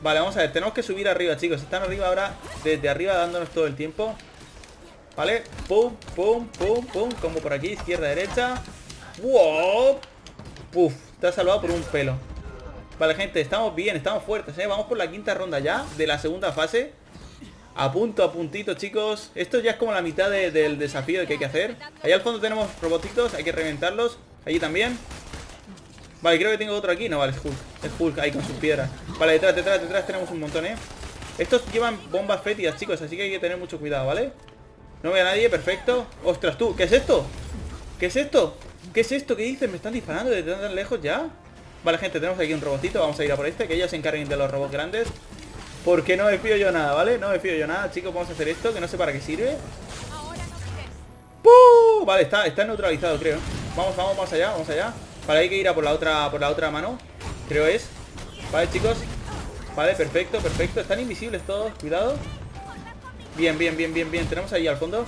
Vale, vamos a ver. Tenemos que subir arriba, chicos. Están arriba ahora, desde arriba, dándonos todo el tiempo. Vale, pum, pum, pum, pum. Como por aquí, izquierda, derecha. ¡Wow! Puf, está salvado por un pelo. Vale, gente, estamos bien, estamos fuertes, ¿eh? Vamos por la quinta ronda ya, de la segunda fase. A punto, a puntito, chicos. Esto ya es como la mitad de, del desafío que hay que hacer. Ahí al fondo tenemos robotitos, hay que reventarlos. Allí también. Vale, creo que tengo otro aquí. No, vale, es Hulk. Es Hulk ahí con sus piedras. Vale, detrás, detrás, detrás tenemos un montón, ¿eh? Estos llevan bombas fétidas, chicos, así que hay que tener mucho cuidado, ¿vale? No veo a nadie, perfecto. Ostras, tú, ¿qué es esto? ¿Qué es esto? ¿Qué es esto? ¿Qué dices? ¿Me están disparando desde tan, tan lejos ya? Vale, gente, tenemos aquí un robotito. Vamos a ir a por este, que ellos se encarguen de los robots grandes. Porque no me fío yo nada, ¿vale? No me fío yo nada, chicos. Vamos a hacer esto, que no sé para qué sirve. ¡Pum! Vale, está, está neutralizado, creo. Vamos, vamos, vamos allá, vamos allá. Vale, hay que ir a por la otra, por la otra mano. Creo es. Vale, chicos. Vale, perfecto, perfecto. Están invisibles todos, cuidado. Bien, bien, bien, bien, bien. Tenemos ahí al fondo.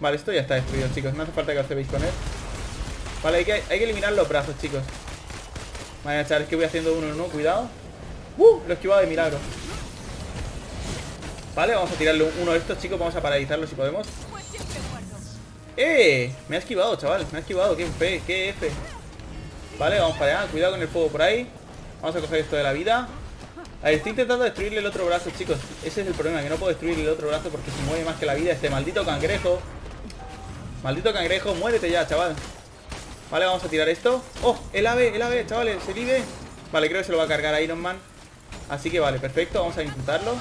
Vale, esto ya está destruido, chicos. No hace falta que os veáis con él. Vale, hay que, hay que eliminar los brazos, chicos. Vale, chavales, es que voy haciendo uno en uno. Cuidado. ¡Uh! Lo he esquivado de milagro. Vale, vamos a tirarle uno de estos, chicos. Vamos a paralizarlo si podemos. ¡Eh! Me ha esquivado, chaval. Me ha esquivado. ¡Qué F! ¡Qué F! Vale, vamos para allá. Cuidado con el fuego por ahí. Vamos a coger esto de la vida. A ver, estoy intentando destruirle el otro brazo, chicos. Ese es el problema, que no puedo destruirle el otro brazo porque se mueve más que la vida este maldito cangrejo. Maldito cangrejo, muérete ya, chaval. Vale, vamos a tirar esto. ¡Oh! El ave, el ave, chavales, se vive. Vale, creo que se lo va a cargar Iron Man. Así que vale, perfecto, vamos a intentarlo.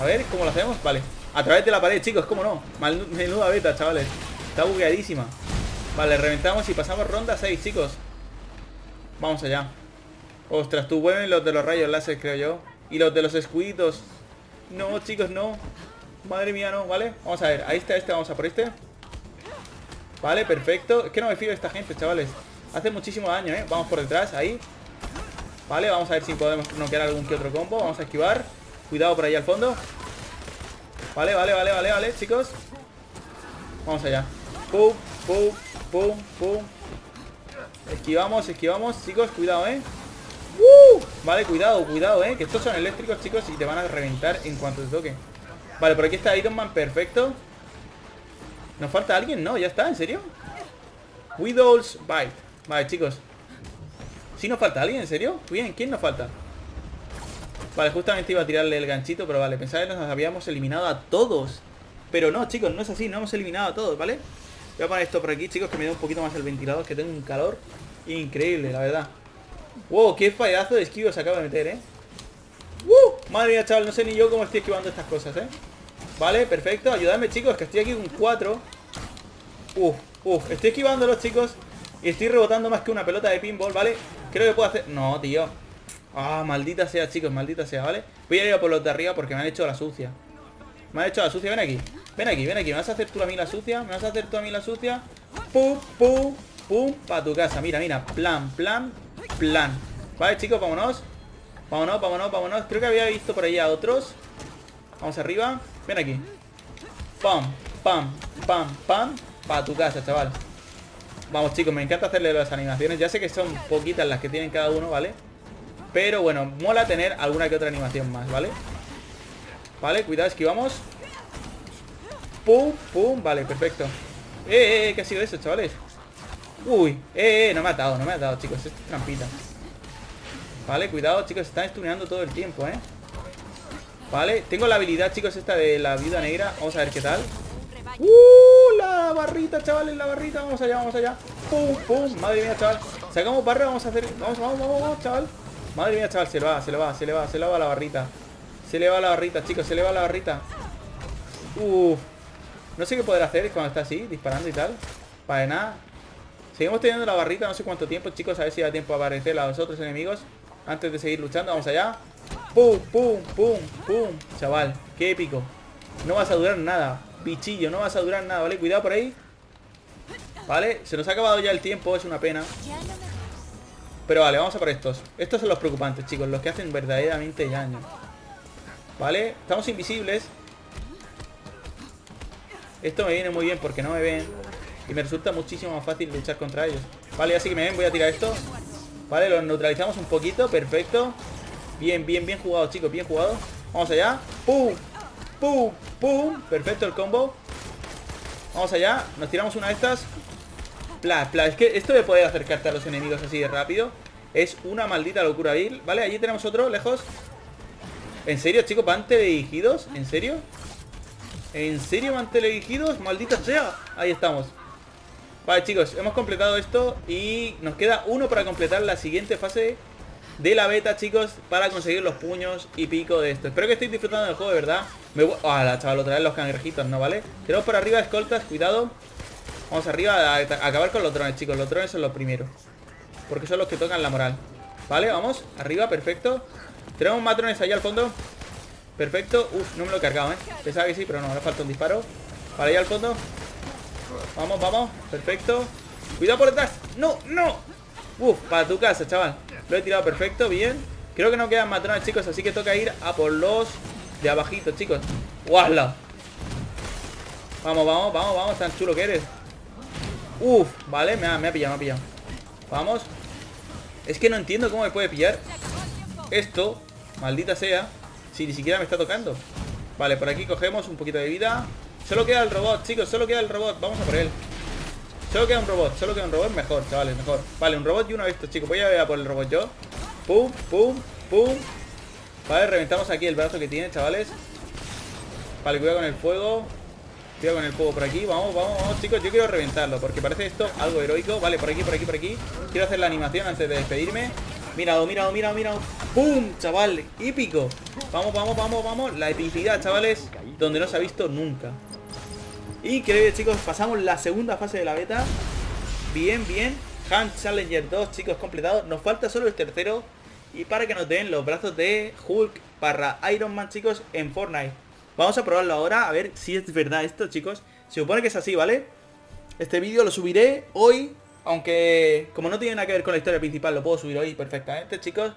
A ver, ¿cómo lo hacemos? Vale, a través de la pared, chicos, ¿cómo no? Mal, menuda beta, chavales. Está bugueadísima. Vale, reventamos y pasamos ronda seis, chicos. Vamos allá. Ostras, tú vuelven los de los rayos láser, creo yo. Y los de los escuditos. No, chicos, no. Madre mía, no, ¿vale? Vamos a ver, ahí está este, vamos a por este. Vale, perfecto. Es que no me fío de esta gente, chavales. Hace muchísimo daño, ¿eh? Vamos por detrás, ahí. Vale, vamos a ver si podemos noquear algún que otro combo. Vamos a esquivar. Cuidado por ahí al fondo. Vale, vale, vale, vale, vale, chicos. Vamos allá. Pum, pum, pum, pum. Esquivamos, esquivamos, chicos, cuidado, ¿eh? Uh, vale, cuidado, cuidado, eh. Que estos son eléctricos, chicos, y te van a reventar en cuanto te toque. Vale, por aquí está Iron Man, perfecto. ¿Nos falta alguien? No, ya está, ¿en serio? Widow's Bite. Vale, chicos. ¿Sí nos falta alguien, en serio? Bien, ¿quién nos falta? Vale, justamente iba a tirarle el ganchito, pero vale, pensaba que nos habíamos eliminado a todos. Pero no, chicos, no es así, no hemos eliminado a todos, ¿vale? Voy a poner esto por aquí, chicos, que me dé un poquito más el ventilador, que tengo un calor increíble, la verdad. Wow, qué fallazo de esquivo se acaba de meter, eh. ¡Uh! Madre mía, chaval, no sé ni yo cómo estoy esquivando estas cosas, eh. Vale, perfecto, ayudadme, chicos, que estoy aquí con cuatro. Uf, uf, estoy esquivándolos, chicos. Y estoy rebotando más que una pelota de pinball, ¿vale? Creo que puedo hacer... No, tío. Ah, maldita sea, chicos, maldita sea, ¿vale? Voy a ir a por los de arriba porque me han hecho la sucia. Me han hecho la sucia, ven aquí. Ven aquí, ven aquí, me vas a hacer tú a mí la sucia. Me vas a hacer tú a mí la sucia. Pum, pum, pum, pa' tu casa. Mira, mira, plan, plan, plan. Vale, chicos, vámonos. Vámonos, vámonos, vámonos. Creo que había visto por ahí a otros. Vamos arriba. Ven aquí. Pam, pam, pam, pam. Pa' tu casa, chaval. Vamos, chicos, me encanta hacerle las animaciones. Ya sé que son poquitas las que tienen cada uno, ¿vale? Pero bueno, mola tener alguna que otra animación más, ¿vale? Vale, cuidado, esquivamos. Pum, pum, vale, perfecto. Eh, eh, ¿qué ha sido eso, chavales? Uy, eh, eh, no me ha dado, no me ha dado, chicos. Esto es trampita. Vale, cuidado, chicos, están stuneando todo el tiempo, ¿eh? Vale, tengo la habilidad, chicos, esta de la viuda negra. Vamos a ver qué tal. ¡Uh! La barrita, chavales, la barrita. Vamos allá, vamos allá. Pum, pum, madre mía, chaval. Sacamos barra, vamos a hacer... Vamos, vamos, vamos, vamos, chaval. Madre mía, chaval, se le va, se le va, se le va, se le va la barrita. Se le va la barrita, chicos, se le va la barrita. Uff. No sé qué poder hacer cuando está así, disparando y tal. Para nada. Seguimos teniendo la barrita no sé cuánto tiempo, chicos. A ver si da tiempo a aparecer a los otros enemigos antes de seguir luchando. Vamos allá. Pum, pum, pum, pum. Chaval, qué épico. No vas a durar nada, bichillo, no vas a durar nada, ¿vale? Cuidado por ahí. Vale, se nos ha acabado ya el tiempo, es una pena. Pero vale, vamos a por estos. Estos son los preocupantes, chicos, los que hacen verdaderamente daño. Vale, estamos invisibles. Esto me viene muy bien porque no me ven y me resulta muchísimo más fácil luchar contra ellos. Vale, así que me ven, voy a tirar esto. Vale, los neutralizamos un poquito, perfecto. Bien, bien, bien jugado, chicos, bien jugado. Vamos allá, pum, pum, pum. Perfecto el combo. Vamos allá, nos tiramos una de estas. Pla, pla, es que esto de poder acercarte a los enemigos así de rápido es una maldita locura, ¿vale? Allí tenemos otro, lejos. ¿En serio, chicos? ¿Van teledirigidos? ¿En serio? ¿En serio van teledirigidos? ¡Maldita sea! Ahí estamos. Vale, chicos, hemos completado esto y nos queda uno para completar la siguiente fase de la beta, chicos, para conseguir los puños y pico de esto. Espero que estéis disfrutando del juego, de verdad. Me voy... ¡Hala, chaval! Otra vez los cangrejitos, ¿no? ¿Vale? Tenemos por arriba escoltas, cuidado. Vamos arriba a acabar con los drones, chicos. Los drones son los primeros, porque son los que tocan la moral. Vale, vamos, arriba, perfecto. Tenemos más drones allá al fondo. Perfecto, uff, no me lo he cargado, eh. Pensaba que sí, pero no, le falta un disparo. Vale, allá al fondo. Vamos, vamos, perfecto. Cuidado por detrás, no, no. Uff, para tu casa, chaval. Lo he tirado perfecto, bien. Creo que no quedan más drones, chicos, así que toca ir a por los de abajito, chicos. ¡Wala! Vamos, vamos, vamos, vamos, tan chulo que eres. Uf, vale, me ha, me ha pillado, me ha pillado. Vamos. Es que no entiendo cómo me puede pillar esto, maldita sea, si ni siquiera me está tocando. Vale, por aquí cogemos un poquito de vida. Solo queda el robot, chicos, solo queda el robot. Vamos a por él. Solo queda un robot, solo queda un robot. Mejor, chavales, mejor. Vale, un robot y uno de estos, chicos. Voy a por el robot yo. Pum, pum, pum. Vale, reventamos aquí el brazo que tiene, chavales. Vale, cuidado con el fuego. Cuidado con el fuego por aquí. Vamos, vamos, vamos, chicos. Yo quiero reventarlo porque parece esto algo heroico. Vale, por aquí, por aquí, por aquí. Quiero hacer la animación antes de despedirme. Mirado, mirado, mirado, mirado. ¡Pum! Chaval, épico. Vamos, vamos, vamos, vamos. La epicidad, chavales, donde no se ha visto nunca. Increíble, chicos. Pasamos la segunda fase de la beta. Bien, bien. Hams Challenger dos, chicos, completado. Nos falta solo el tercero. Y para que nos den los brazos de Hulk barra Iron Man, chicos, en Fortnite. Vamos a probarlo ahora, a ver si es verdad esto, chicos. Se supone que es así, ¿vale? Este vídeo lo subiré hoy. Aunque, como no tiene nada que ver con la historia principal, lo puedo subir hoy perfectamente, chicos.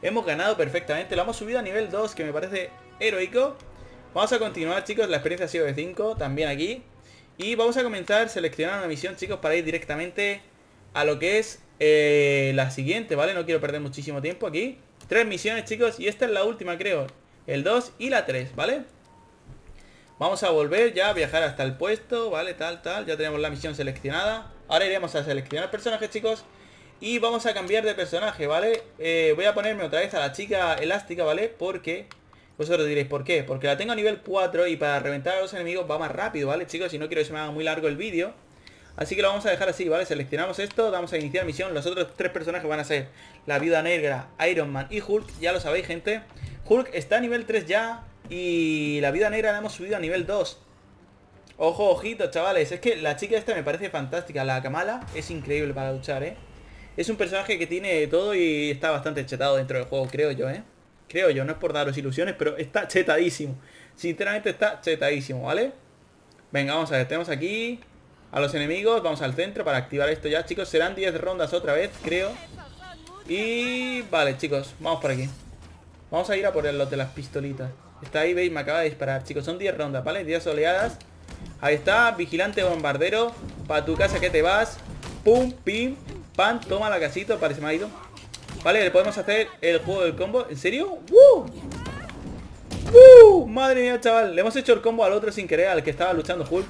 Hemos ganado perfectamente. Lo hemos subido a nivel dos, que me parece heroico. Vamos a continuar, chicos. La experiencia ha sido de cinco, también aquí. Y vamos a comenzar a seleccionar una misión, chicos, para ir directamente a lo que es eh, la siguiente, ¿vale? No quiero perder muchísimo tiempo aquí. Tres misiones, chicos, y esta es la última, creo. El dos y la tres, ¿vale? Vamos a volver ya a viajar hasta el puesto, ¿vale? Tal, tal. Ya tenemos la misión seleccionada. Ahora iremos a seleccionar personajes, chicos. Y vamos a cambiar de personaje, ¿vale? Eh, voy a ponerme otra vez a la chica elástica, ¿vale? Porque... vosotros diréis, ¿por qué? Porque la tengo a nivel cuatro y para reventar a los enemigos va más rápido, ¿vale, chicos? Y no quiero que se me haga muy largo el vídeo. Así que lo vamos a dejar así, ¿vale? Seleccionamos esto, damos a iniciar misión. Los otros tres personajes van a ser la Viuda Negra, Iron Man y Hulk. Ya lo sabéis, gente. Hulk está a nivel tres ya. Y la Viuda Negra la hemos subido a nivel dos. Ojo, ojito, chavales. Es que la chica esta me parece fantástica. La Kamala es increíble para luchar, ¿eh? Es un personaje que tiene todo y está bastante chetado dentro del juego, creo yo, ¿eh? Creo yo, no es por daros ilusiones, pero está chetadísimo. Sinceramente está chetadísimo, ¿vale? Venga, vamos a ver, tenemos aquí a los enemigos. Vamos al centro para activar esto ya, chicos. Serán diez rondas otra vez, creo. Y... vale, chicos, vamos por aquí. Vamos a ir a por los de las pistolitas. Está ahí, veis, me acaba de disparar, chicos. Son diez rondas, ¿vale? diez oleadas. Ahí está, vigilante bombardero. Pa' tu casa que te vas. Pum, pim, pan, toma la casita. Parece me ha ido. Vale, le podemos hacer el juego del combo. ¿En serio? ¡Woo! ¡Woo! Madre mía, chaval. Le hemos hecho el combo al otro sin querer, al que estaba luchando Hulk.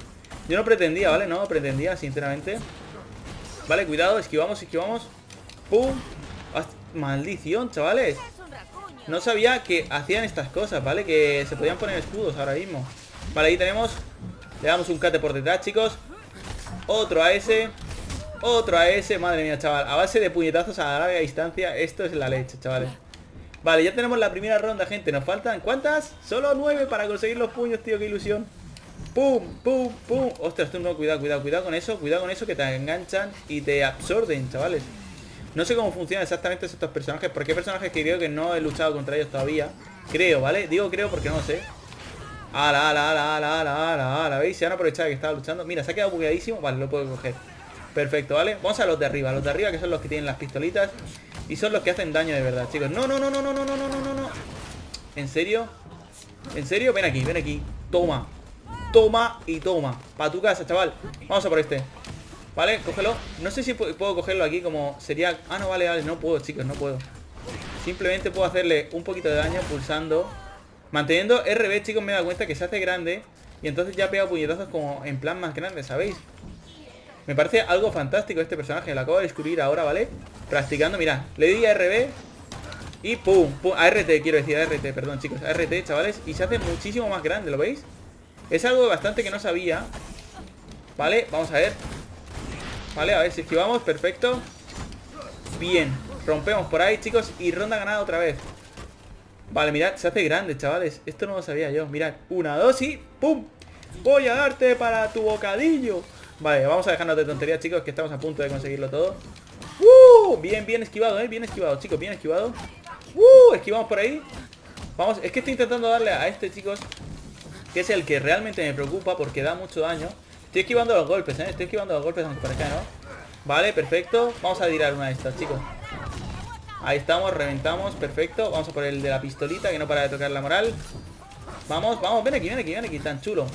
Yo no pretendía, ¿vale? No pretendía, sinceramente. Vale, cuidado, esquivamos, esquivamos. Pum. Maldición, chavales. No sabía que hacían estas cosas, ¿vale? Que se podían poner escudos ahora mismo. Vale, ahí tenemos. Le damos un cate por detrás, chicos. Otro a ese. Otro a ese. Madre mía, chaval. A base de puñetazos a larga distancia. Esto es la leche, chavales. Vale, ya tenemos la primera ronda, gente. Nos faltan... ¿cuántas? Solo nueve para conseguir los puños, tío. Qué ilusión. Pum, pum, pum. Ostras, tú no. Cuidado, cuidado, cuidado con eso. Cuidado con eso que te enganchan y te absorben, chavales. No sé cómo funcionan exactamente estos personajes, porque hay personajes que creo que no he luchado contra ellos todavía. Creo, ¿vale? Digo creo porque no lo sé. Ala, ala, ala, ala, ala, ala, ala. ¿Veis? Se han aprovechado que estaba luchando. Mira, se ha quedado bugueadísimo. Vale, lo puedo coger. Perfecto, ¿vale? Vamos a los de arriba. Los de arriba que son los que tienen las pistolitas. Y son los que hacen daño de verdad, chicos. No, no, no, no, no, no, no, no, no, no. ¿En serio? ¿En serio? Ven aquí, ven aquí. Toma. Toma y toma. Para tu casa, chaval. Vamos a por este. Vale, cógelo. No sé si puedo cogerlo aquí como sería... ah, no, vale, vale, no puedo, chicos, no puedo. Simplemente puedo hacerle un poquito de daño pulsando... manteniendo R B, chicos, me he dado cuenta que se hace grande. Y entonces ya pega puñetazos como en plan más grande, ¿sabéis? Me parece algo fantástico este personaje. Lo acabo de descubrir ahora, ¿vale? Practicando, mirad. Le di a R B y pum, pum. A R T, quiero decir, a R T, perdón, chicos. A R T, chavales. Y se hace muchísimo más grande, ¿lo veis? Es algo bastante que no sabía. Vale, vamos a ver. Vale, a ver si esquivamos, perfecto. Bien, rompemos por ahí, chicos. Y ronda ganada otra vez. Vale, mirad, se hace grande, chavales. Esto no lo sabía yo, mirad, una, dos y ¡pum! Voy a darte para tu bocadillo. Vale, vamos a dejarnos de tonterías, chicos, que estamos a punto de conseguirlo todo. ¡Uh! Bien, bien esquivado, eh, bien esquivado, chicos, bien esquivado. ¡Uh! Esquivamos por ahí. Vamos, es que estoy intentando darle a este, chicos, que es el que realmente me preocupa porque da mucho daño. Estoy esquivando los golpes, ¿eh? Estoy esquivando los golpes aunque para acá, ¿no? Vale, perfecto. Vamos a tirar una de estas, chicos. Ahí estamos, reventamos, perfecto. Vamos a por el de la pistolita que no para de tocar la moral. Vamos, vamos, ven aquí, ven aquí, ven aquí, tan chulo.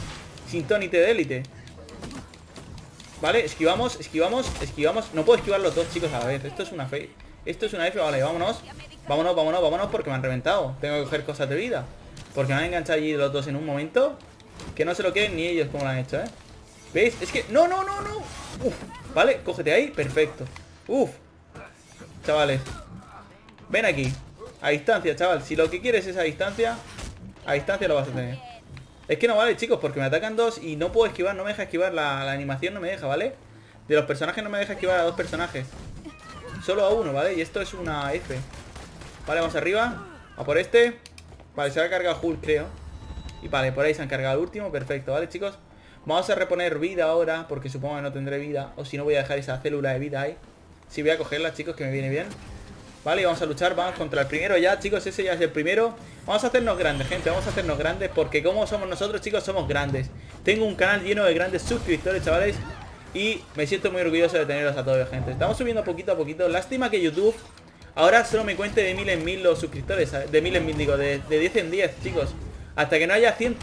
Sin Tony de élite. Vale, esquivamos, esquivamos, esquivamos. No puedo esquivar los dos, chicos, a la vez. Esto es una fe. Esto es una F, vale, vámonos. Vámonos, vámonos, vámonos porque me han reventado. Tengo que coger cosas de vida. Porque me han enganchado allí los dos en un momento que no se lo creen ni ellos como lo han hecho, ¿eh? ¿Veis? Es que... ¡No, no, no, no! Uf, vale, cógete ahí, perfecto. Uf, chavales, ven aquí. A distancia, chaval, si lo que quieres es a distancia, a distancia lo vas a tener. Es que no vale, chicos, porque me atacan dos y no puedo esquivar, no me deja esquivar. La, la animación no me deja, ¿vale? De los personajes no me deja esquivar a dos personajes, solo a uno, ¿vale? Y esto es una F. Vale, vamos arriba, a por este. Vale, se ha cargado Hulk, creo. Y vale, por ahí se han cargado el último, perfecto, ¿vale, chicos? Vamos a reponer vida ahora, porque supongo que no tendré vida. O si no, voy a dejar esa célula de vida ahí. Sí, voy a cogerla, chicos, que me viene bien. Vale, vamos a luchar, vamos contra el primero ya, chicos. Ese ya es el primero. Vamos a hacernos grandes, gente, vamos a hacernos grandes. Porque como somos nosotros, chicos, somos grandes. Tengo un canal lleno de grandes suscriptores, chavales. Y me siento muy orgulloso de tenerlos a todos, gente. Estamos subiendo poquito a poquito. Lástima que YouTube ahora solo me cuente de mil en mil los suscriptores. De mil en mil, digo, de, de diez en diez, chicos. Hasta que no haya cien...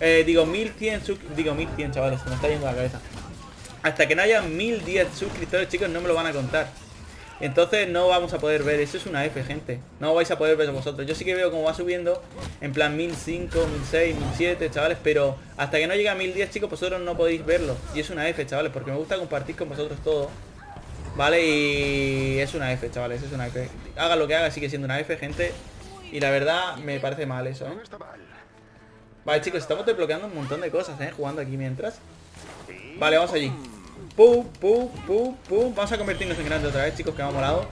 Eh, digo, mil cien... Digo, mil cien, chavales, se me está yendo la cabeza. Hasta que no haya mil diez suscriptores, chicos, no me lo van a contar. Entonces no vamos a poder ver. Eso es una F, gente. No vais a poder ver vosotros. Yo sí que veo cómo va subiendo. En plan mil cinco, mil seis, mil siete, chavales. Pero hasta que no llegue a mil diez, chicos, vosotros no podéis verlo. Y es una F, chavales, porque me gusta compartir con vosotros todo. Vale, y es una F, chavales, es una F. Haga lo que haga, sigue siendo una F, gente. Y la verdad me parece mal eso, ¿eh? Vale, chicos, estamos desbloqueando un montón de cosas, ¿eh? Jugando aquí mientras. Vale, vamos allí. Pum, pum, pum, pum. Vamos a convertirnos en grande otra vez, chicos, que me ha molado.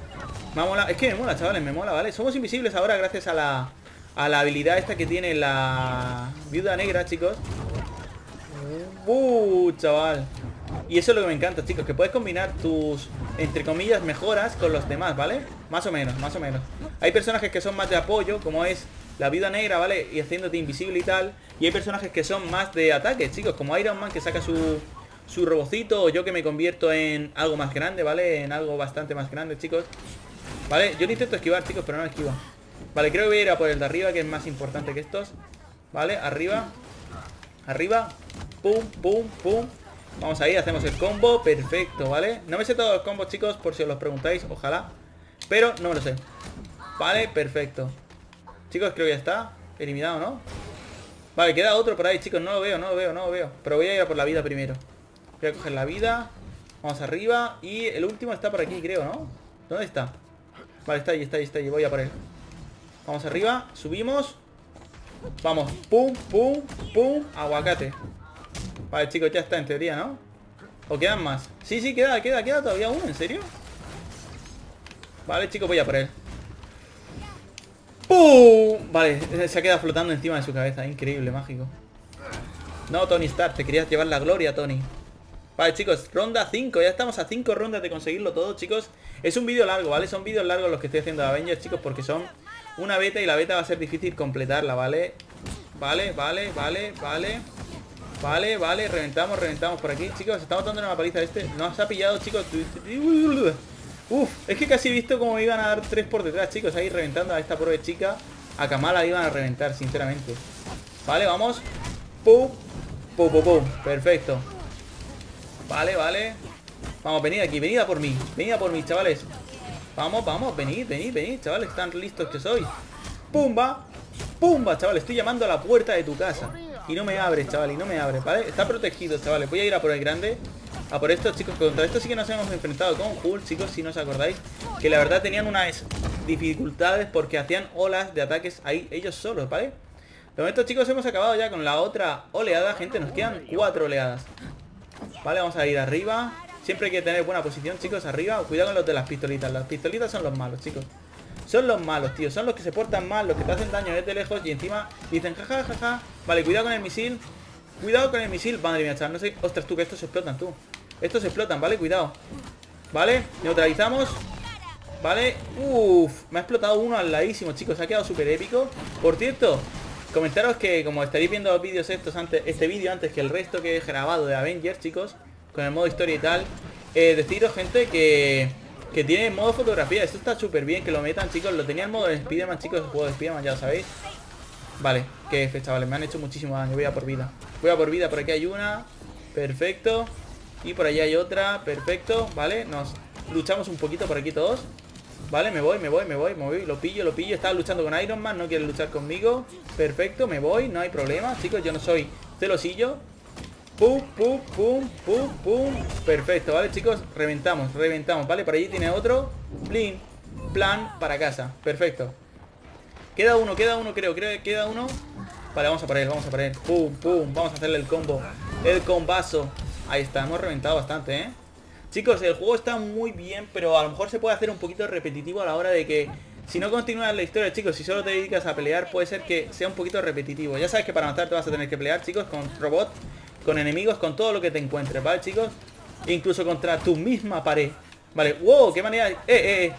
Me ha molado. Es que me mola, chavales, me mola, ¿vale? Somos invisibles ahora gracias a la, a la habilidad esta que tiene la Viuda Negra, chicos. Uh, chaval. Y eso es lo que me encanta, chicos, que puedes combinar tus, entre comillas, mejoras con los demás, ¿vale? Más o menos, más o menos. Hay personajes que son más de apoyo, como es la Viuda Negra, ¿vale? Y haciéndote invisible y tal. Y hay personajes que son más de ataque, chicos, como Iron Man, que saca su... su robocito, o yo que me convierto en algo más grande, ¿vale? En algo bastante más grande, chicos. Vale, yo lo intento esquivar, chicos, pero no lo esquivo. Vale, creo que voy a ir a por el de arriba, que es más importante que estos. Vale, arriba. Arriba. Pum, pum, pum. Vamos ahí, hacemos el combo, perfecto, ¿vale? No me sé todos los combos, chicos, por si os los preguntáis, ojalá. Pero no me lo sé. Vale, perfecto. Chicos, creo que ya está eliminado, ¿no? Vale, queda otro por ahí, chicos, no lo veo, no lo veo, no lo veo. Pero voy a ir a por la vida primero. Voy a coger la vida. Vamos arriba. Y el último está por aquí, creo, ¿no? ¿Dónde está? Vale, está ahí, está ahí, está ahí. Voy a por él. Vamos arriba. Subimos. Vamos. Pum, pum, pum. Aguacate. Vale, chicos, ya está en teoría, ¿no? ¿O quedan más? Sí, sí, queda, queda, queda todavía uno. ¿En serio? Vale, chicos, voy a por él. ¡Pum! Vale, se ha quedado flotando encima de su cabeza. Increíble, mágico. No, Tony Stark, te querías llevar la gloria, Tony. Vale, chicos, ronda cinco. Ya estamos a cinco rondas de conseguirlo todo, chicos. Es un vídeo largo, ¿vale? Son vídeos largos los que estoy haciendo de Avengers, chicos, porque son una beta y la beta va a ser difícil completarla, ¿vale? Vale, vale, vale, vale. Vale, vale, reventamos, reventamos por aquí, chicos. Estamos dando una paliza a este. Nos ha pillado, chicos. Uf, es que casi he visto como me iban a dar tres por detrás, chicos. Ahí reventando a esta pobre chica. A Kamala la iban a reventar, sinceramente. Vale, vamos. Pum, pum, pum, pum. Perfecto. Vale, vale. Vamos, venid aquí, venid a por mí. Venid a por mí, chavales. Vamos, vamos, venid, venid, venid, chavales. Tan listos que sois. Pumba, pumba, chavales. Estoy llamando a la puerta de tu casa y no me abres, chavales, y no me abres, ¿vale? Está protegido, chavales. Voy a ir a por el grande. A por estos, chicos. Contra estos sí que nos hemos enfrentado con Hulk, chicos, si no os acordáis. Que la verdad tenían unas dificultades porque hacían olas de ataques ahí ellos solos, ¿vale? De momento, chicos, hemos acabado ya con la otra oleada. Gente, nos quedan cuatro oleadas. Vale, vamos a ir arriba. Siempre hay que tener buena posición, chicos, arriba. Cuidado con los de las pistolitas. Las pistolitas son los malos, chicos. Son los malos, tío. Son los que se portan mal, los que te hacen daño desde lejos. Y encima dicen jajaja. Ja, ja. Vale, cuidado con el misil. Cuidado con el misil. Madre mía, chaval, no sé. Ostras, tú, que estos se explotan, tú. Estos se explotan, ¿vale? Cuidado. Vale, neutralizamos. Vale. Uf, me ha explotado uno al ladísimo, chicos. Ha quedado súper épico. Por cierto, comentaros que como estaréis viendo los vídeos estos antes, este vídeo antes que el resto que he grabado de Avengers, chicos, con el modo historia y tal, eh, deciros, gente, que, que tiene modo fotografía. Esto está súper bien que lo metan, chicos. Lo tenía el modo de Spiderman, chicos, el juego de Spiderman, ya lo sabéis. Vale, qué F, chavales, me han hecho muchísimo daño. Voy a por vida, voy a por vida, por aquí hay una. Perfecto. Y por allá hay otra, perfecto, vale. Nos luchamos un poquito por aquí todos. Vale, me voy, me voy, me voy, me voy. Lo pillo, lo pillo. Estaba luchando con Iron Man, no quiere luchar conmigo. Perfecto, me voy, no hay problema. Chicos, yo no soy celosillo. Pum, pum, pum, pum, pum. Perfecto, vale, chicos. Reventamos, reventamos, ¿vale? Por allí tiene otro. Blin, plan, para casa. Perfecto. Queda uno, queda uno, creo, creo que queda uno. Vale, vamos a por él, vamos a por él. Pum, pum, vamos a hacerle el combo. El combazo. Ahí está, hemos reventado bastante, ¿eh? Chicos, el juego está muy bien, pero a lo mejor se puede hacer un poquito repetitivo a la hora de que... Si no continúas la historia, chicos, si solo te dedicas a pelear, puede ser que sea un poquito repetitivo. Ya sabes que para matar te vas a tener que pelear, chicos, con robots, con enemigos, con todo lo que te encuentres, ¿vale, chicos? Incluso contra tu misma pared. Vale, wow, qué manera... Eh, eh, eh,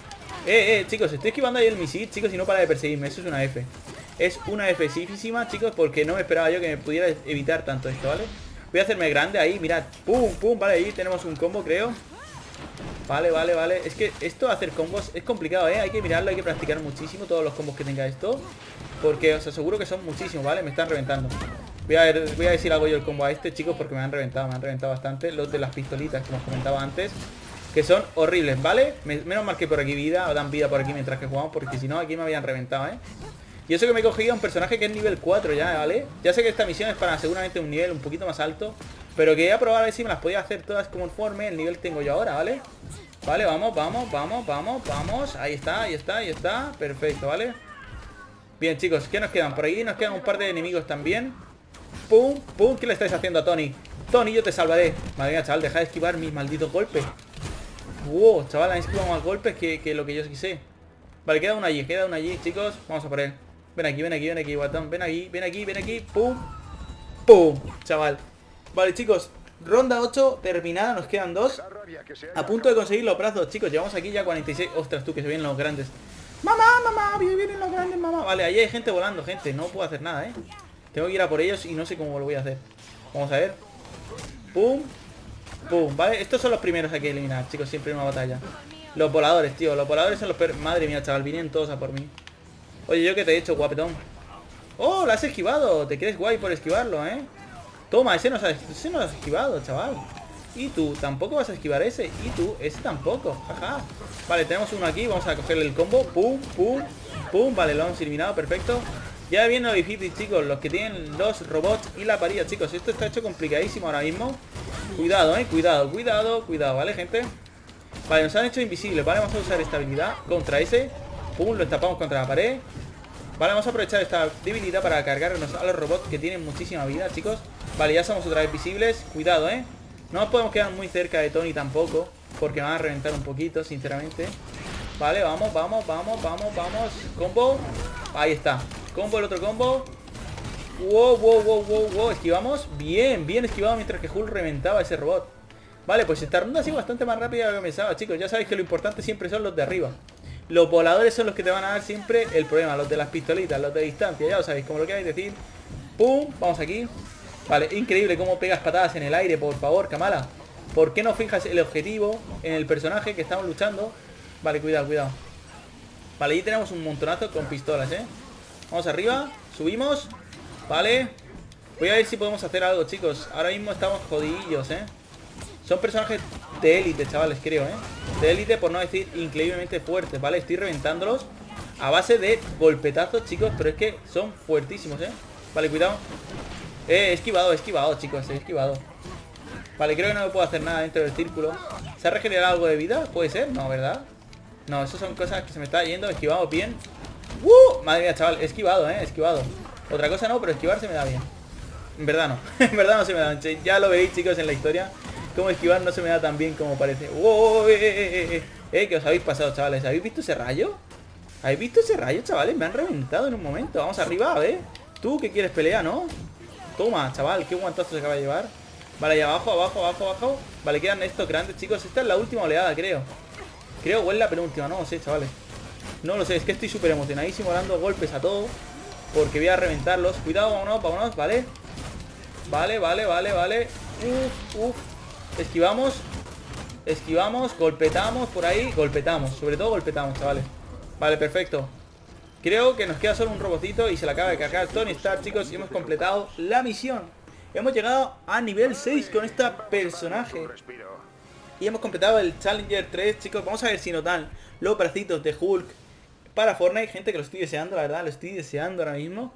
eh, eh, chicos, estoy esquivando ahí el misil, chicos, y no para de perseguirme. Eso es una F. Es una F-sísima, chicos, porque no me esperaba yo que me pudiera evitar tanto esto, ¿vale? Voy a hacerme grande ahí, mirad. Pum, pum, vale, ahí tenemos un combo, creo. Vale, vale, vale. Es que esto de hacer combos es complicado, ¿eh? Hay que mirarlo, hay que practicar muchísimo todos los combos que tenga esto, porque os aseguro que son muchísimos, ¿vale? Me están reventando. Voy a, ver, voy a decir algo yo el combo a este, chicos, porque me han reventado, me han reventado bastante. Los de las pistolitas que os comentaba antes, que son horribles, ¿vale? Menos mal que por aquí vida, o dan vida por aquí mientras que jugamos, porque si no aquí me habían reventado, ¿eh? Y eso que me he cogido a un personaje que es nivel cuatro ya, ¿vale? Ya sé que esta misión es para seguramente un nivel un poquito más alto, pero quería probar a ver si me las podía hacer todas conforme el nivel que tengo yo ahora, ¿vale? Vale, vamos, vamos, vamos, vamos, vamos. Ahí está, ahí está, ahí está. Perfecto, ¿vale? Bien, chicos, ¿qué nos quedan? Por ahí nos quedan un par de enemigos también. Pum, pum. ¿Qué le estáis haciendo a Tony? Tony, yo te salvaré. Madre mía, chaval, deja de esquivar mis malditos golpes. Wow, chaval, han esquivado más golpes que, que lo que yo quise. Vale, queda uno allí, queda uno allí, chicos. Vamos a por él. Ven aquí, ven aquí, ven aquí, guatón. Ven aquí, ven aquí, ven aquí. Pum. Pum, chaval. Vale, chicos. Ronda ocho terminada. Nos quedan dos. A punto de conseguir los brazos, chicos. Llevamos aquí ya cuarenta y seis. Ostras, tú, que se vienen los grandes. Mamá, mamá, vienen los grandes, mamá. Vale, ahí hay gente volando, gente. No puedo hacer nada, ¿eh? Tengo que ir a por ellos y no sé cómo lo voy a hacer. Vamos a ver. Pum. Pum, vale. Estos son los primeros que hay que eliminar, chicos. Siempre en una batalla. Los voladores, tío. Los voladores son los peores. Madre mía, chaval. Vienen todos a por mí. Oye, ¿yo qué te he hecho, guapetón? ¡Oh, la has esquivado! Te crees guay por esquivarlo, ¿eh? Toma, ese no se ha esquivado, chaval. Y tú, tampoco vas a esquivar ese. Y tú, ese tampoco, jaja. Vale, tenemos uno aquí, vamos a cogerle el combo. Pum, pum, pum, vale, lo hemos eliminado, perfecto. Ya viene lo difícil, chicos. Los que tienen los robots y la parilla, chicos. Esto está hecho complicadísimo ahora mismo. Cuidado, ¿eh? Cuidado, cuidado, cuidado, ¿vale, gente? Vale, nos han hecho invisibles, ¿vale? Vamos a usar esta habilidad contra ese. Pum, lo estampamos contra la pared. Vale, vamos a aprovechar esta debilidad para cargarnos a los robots que tienen muchísima vida, chicos. Vale, ya somos otra vez visibles. Cuidado, ¿eh? No nos podemos quedar muy cerca de Tony tampoco, porque van a reventar un poquito, sinceramente. Vale, vamos, vamos, vamos, vamos, vamos. Combo. Ahí está. Combo, el otro combo. Wow, wow, wow, wow, wow. Esquivamos. Bien, bien esquivado mientras que Hulk reventaba ese robot. Vale, pues esta ronda ha sido bastante más rápida de lo que pensaba, chicos. Ya sabéis que lo importante siempre son los de arriba. Los voladores son los que te van a dar siempre el problema. Los de las pistolitas, los de distancia, ya lo sabéis, como lo queráis decir. Pum, vamos aquí. Vale, increíble cómo pegas patadas en el aire, por favor, Kamala. ¿Por qué no fijas el objetivo en el personaje que estamos luchando? Vale, cuidado, cuidado. Vale, ahí tenemos un montonazo con pistolas, ¿eh? Vamos arriba, subimos. Vale. Voy a ver si podemos hacer algo, chicos. Ahora mismo estamos jodidillos, ¿eh? Son personajes de élite, chavales, creo, ¿eh? De élite, por no decir increíblemente fuertes, ¿vale? Estoy reventándolos a base de golpetazos, chicos, pero es que son fuertísimos, ¿eh? Vale, cuidado. Eh, esquivado, esquivado, chicos, he esquivado. Vale, creo que no me puedo hacer nada dentro del círculo. ¿Se ha regenerado algo de vida? ¿Puede ser? No, ¿verdad? No, eso son cosas que se me está yendo. Esquivado bien. ¡Uh! Madre mía, chaval, esquivado, ¿eh? Esquivado. Otra cosa no, pero esquivar se me da bien. En verdad no, en verdad no se me da bien. Ya lo veis, chicos, en la historia. Como esquivar no se me da tan bien como parece. ¡Wow! Eh, eh, eh, eh. Eh, que os habéis pasado, chavales. ¿Habéis visto ese rayo? ¿Habéis visto ese rayo, chavales? Me han reventado en un momento. Vamos arriba, a ver. Tú que quieres pelear, ¿no? Toma, chaval, qué guantazo se acaba de llevar. Vale, ahí abajo, abajo, abajo, abajo. Vale, quedan estos grandes, chicos. Esta es la última oleada, creo. Creo o es la penúltima, no lo sé, chavales. No lo sé, es que estoy súper emocionadísimo dando golpes a todo, porque voy a reventarlos. Cuidado, vámonos, vámonos, vale. Vale, vale, vale, vale. Uf, uf. Esquivamos, esquivamos, golpetamos por ahí, golpetamos, sobre todo golpetamos, chavales. Vale, perfecto. Creo que nos queda solo un robotito y se le acaba de cargar Tony Stark, chicos, y hemos completado la misión. Hemos llegado a nivel seis con este personaje. Y hemos completado el Challenger tres, chicos. Vamos a ver si nos dan los bracitos de Hulk para Fortnite. Gente, que lo estoy deseando, la verdad, lo estoy deseando ahora mismo.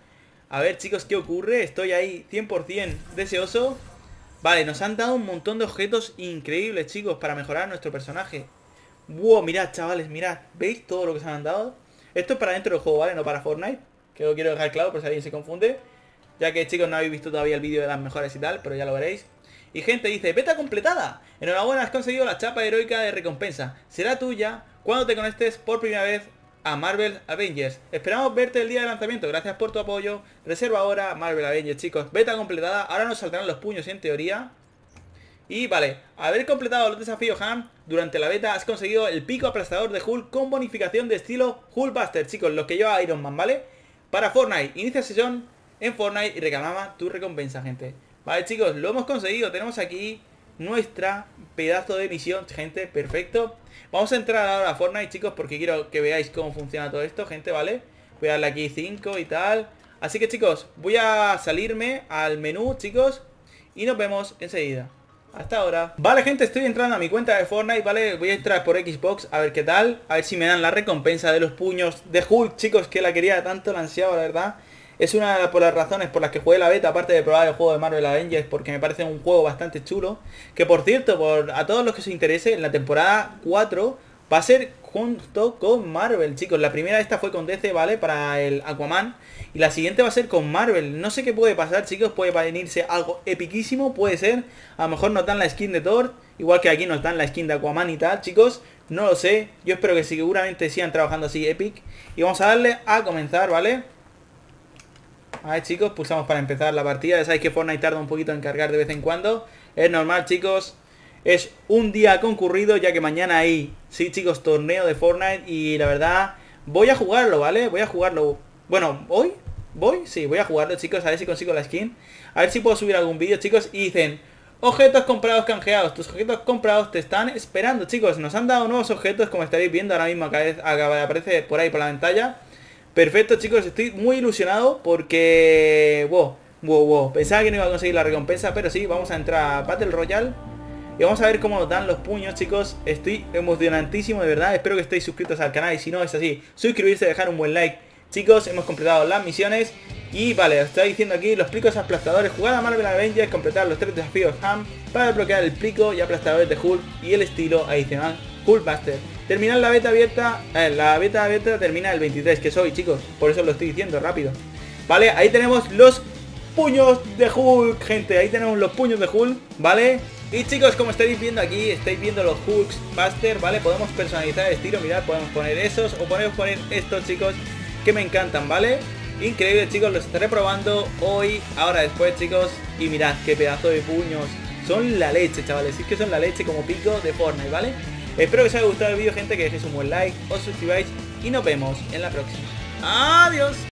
A ver, chicos, ¿qué ocurre? Estoy ahí cien por cien deseoso. Vale, nos han dado un montón de objetos increíbles, chicos, para mejorar nuestro personaje. Wow, mirad, chavales, mirad. ¿Veis todo lo que se han dado? Esto es para dentro del juego, ¿vale? No para Fortnite, que lo quiero dejar claro por si alguien se confunde. Ya que, chicos, no habéis visto todavía el vídeo de las mejoras y tal, pero ya lo veréis. Y gente dice, beta completada. Enhorabuena, has conseguido la chapa heroica de recompensa. Será tuya cuando te conectes por primera vez a Marvel Avengers. Esperamos verte el día de lanzamiento. Gracias por tu apoyo. Reserva ahora Marvel Avengers, chicos. Beta completada. Ahora nos saltarán los puños en teoría. Y vale, haber completado los desafíos Hams durante la beta, has conseguido el pico aplastador de Hulk con bonificación de estilo Hulkbuster, chicos, lo que lleva Iron Man, ¿vale? Para Fortnite, inicia sesión en Fortnite y reclama tu recompensa, gente. Vale, chicos, lo hemos conseguido. Tenemos aquí nuestra pedazo de misión, gente, perfecto. Vamos a entrar ahora a Fortnite, chicos, porque quiero que veáis cómo funciona todo esto, gente, ¿vale? Voy a darle aquí cinco y tal. Así que, chicos, voy a salirme al menú, chicos, y nos vemos enseguida. Hasta ahora. Vale, gente, estoy entrando a mi cuenta de Fortnite, ¿vale? Voy a entrar por Xbox a ver qué tal. A ver si me dan la recompensa de los puños de Hulk, chicos, que la quería tanto, la ansiaba, la verdad. Es una de las razones por las que jugué la beta, aparte de probar el juego de Marvel Avengers, porque me parece un juego bastante chulo. Que, por cierto, por, a todos los que os interese, en la temporada cuatro va a ser junto con Marvel, chicos. La primera esta fue con D C, ¿vale? Para el Aquaman. Y la siguiente va a ser con Marvel. No sé qué puede pasar, chicos. Puede venirse algo epiquísimo, puede ser. A lo mejor nos dan la skin de Thor, igual que aquí nos dan la skin de Aquaman y tal, chicos. No lo sé. Yo espero que seguramente sigan trabajando así epic. Y vamos a darle a comenzar, ¿vale? A ver, chicos, pulsamos para empezar la partida. Ya sabéis que Fortnite tarda un poquito en cargar de vez en cuando. Es normal, chicos. Es un día concurrido, ya que mañana hay, sí, chicos, torneo de Fortnite. Y la verdad, voy a jugarlo, ¿vale? Voy a jugarlo. Bueno, ¿hoy? ¿Voy? Sí, voy a jugarlo, chicos. A ver si consigo la skin. A ver si puedo subir algún vídeo, chicos. Y dicen, objetos comprados canjeados. Tus objetos comprados te están esperando, chicos. Nos han dado nuevos objetos, como estaréis viendo ahora mismo. Acaba de aparecer por ahí por la pantalla. Perfecto, chicos, estoy muy ilusionado porque... Wow, wow, wow. Pensaba que no iba a conseguir la recompensa, pero sí, vamos a entrar a Battle Royale. Y vamos a ver cómo nos dan los puños, chicos. Estoy emocionantísimo, de verdad. Espero que estéis suscritos al canal y si no es así, suscribirse, dejar un buen like. Chicos, hemos completado las misiones. Y vale, os estoy diciendo aquí, los picos aplastadores, jugar a Marvel Avengers, completar los tres desafíos Hams para desbloquear el pico y aplastadores de Hulk y el estilo adicional Hulkbuster. Terminar la beta abierta, eh, la beta abierta termina el veintitrés, que soy, chicos, por eso lo estoy diciendo rápido. Vale, ahí tenemos los puños de Hulk, gente, ahí tenemos los puños de Hulk, ¿vale? Y chicos, como estáis viendo aquí, estáis viendo los Hulkbuster, ¿vale? Podemos personalizar el estilo, mirad, podemos poner esos o podemos poner estos, chicos, que me encantan, ¿vale? Increíble, chicos, los estaré probando hoy, ahora después, chicos, y mirad qué pedazo de puños, son la leche, chavales, es que son la leche como pico de Fortnite, ¿vale? Espero que os haya gustado el vídeo, gente, que dejéis un buen like, os suscribáis y nos vemos en la próxima. ¡Adiós!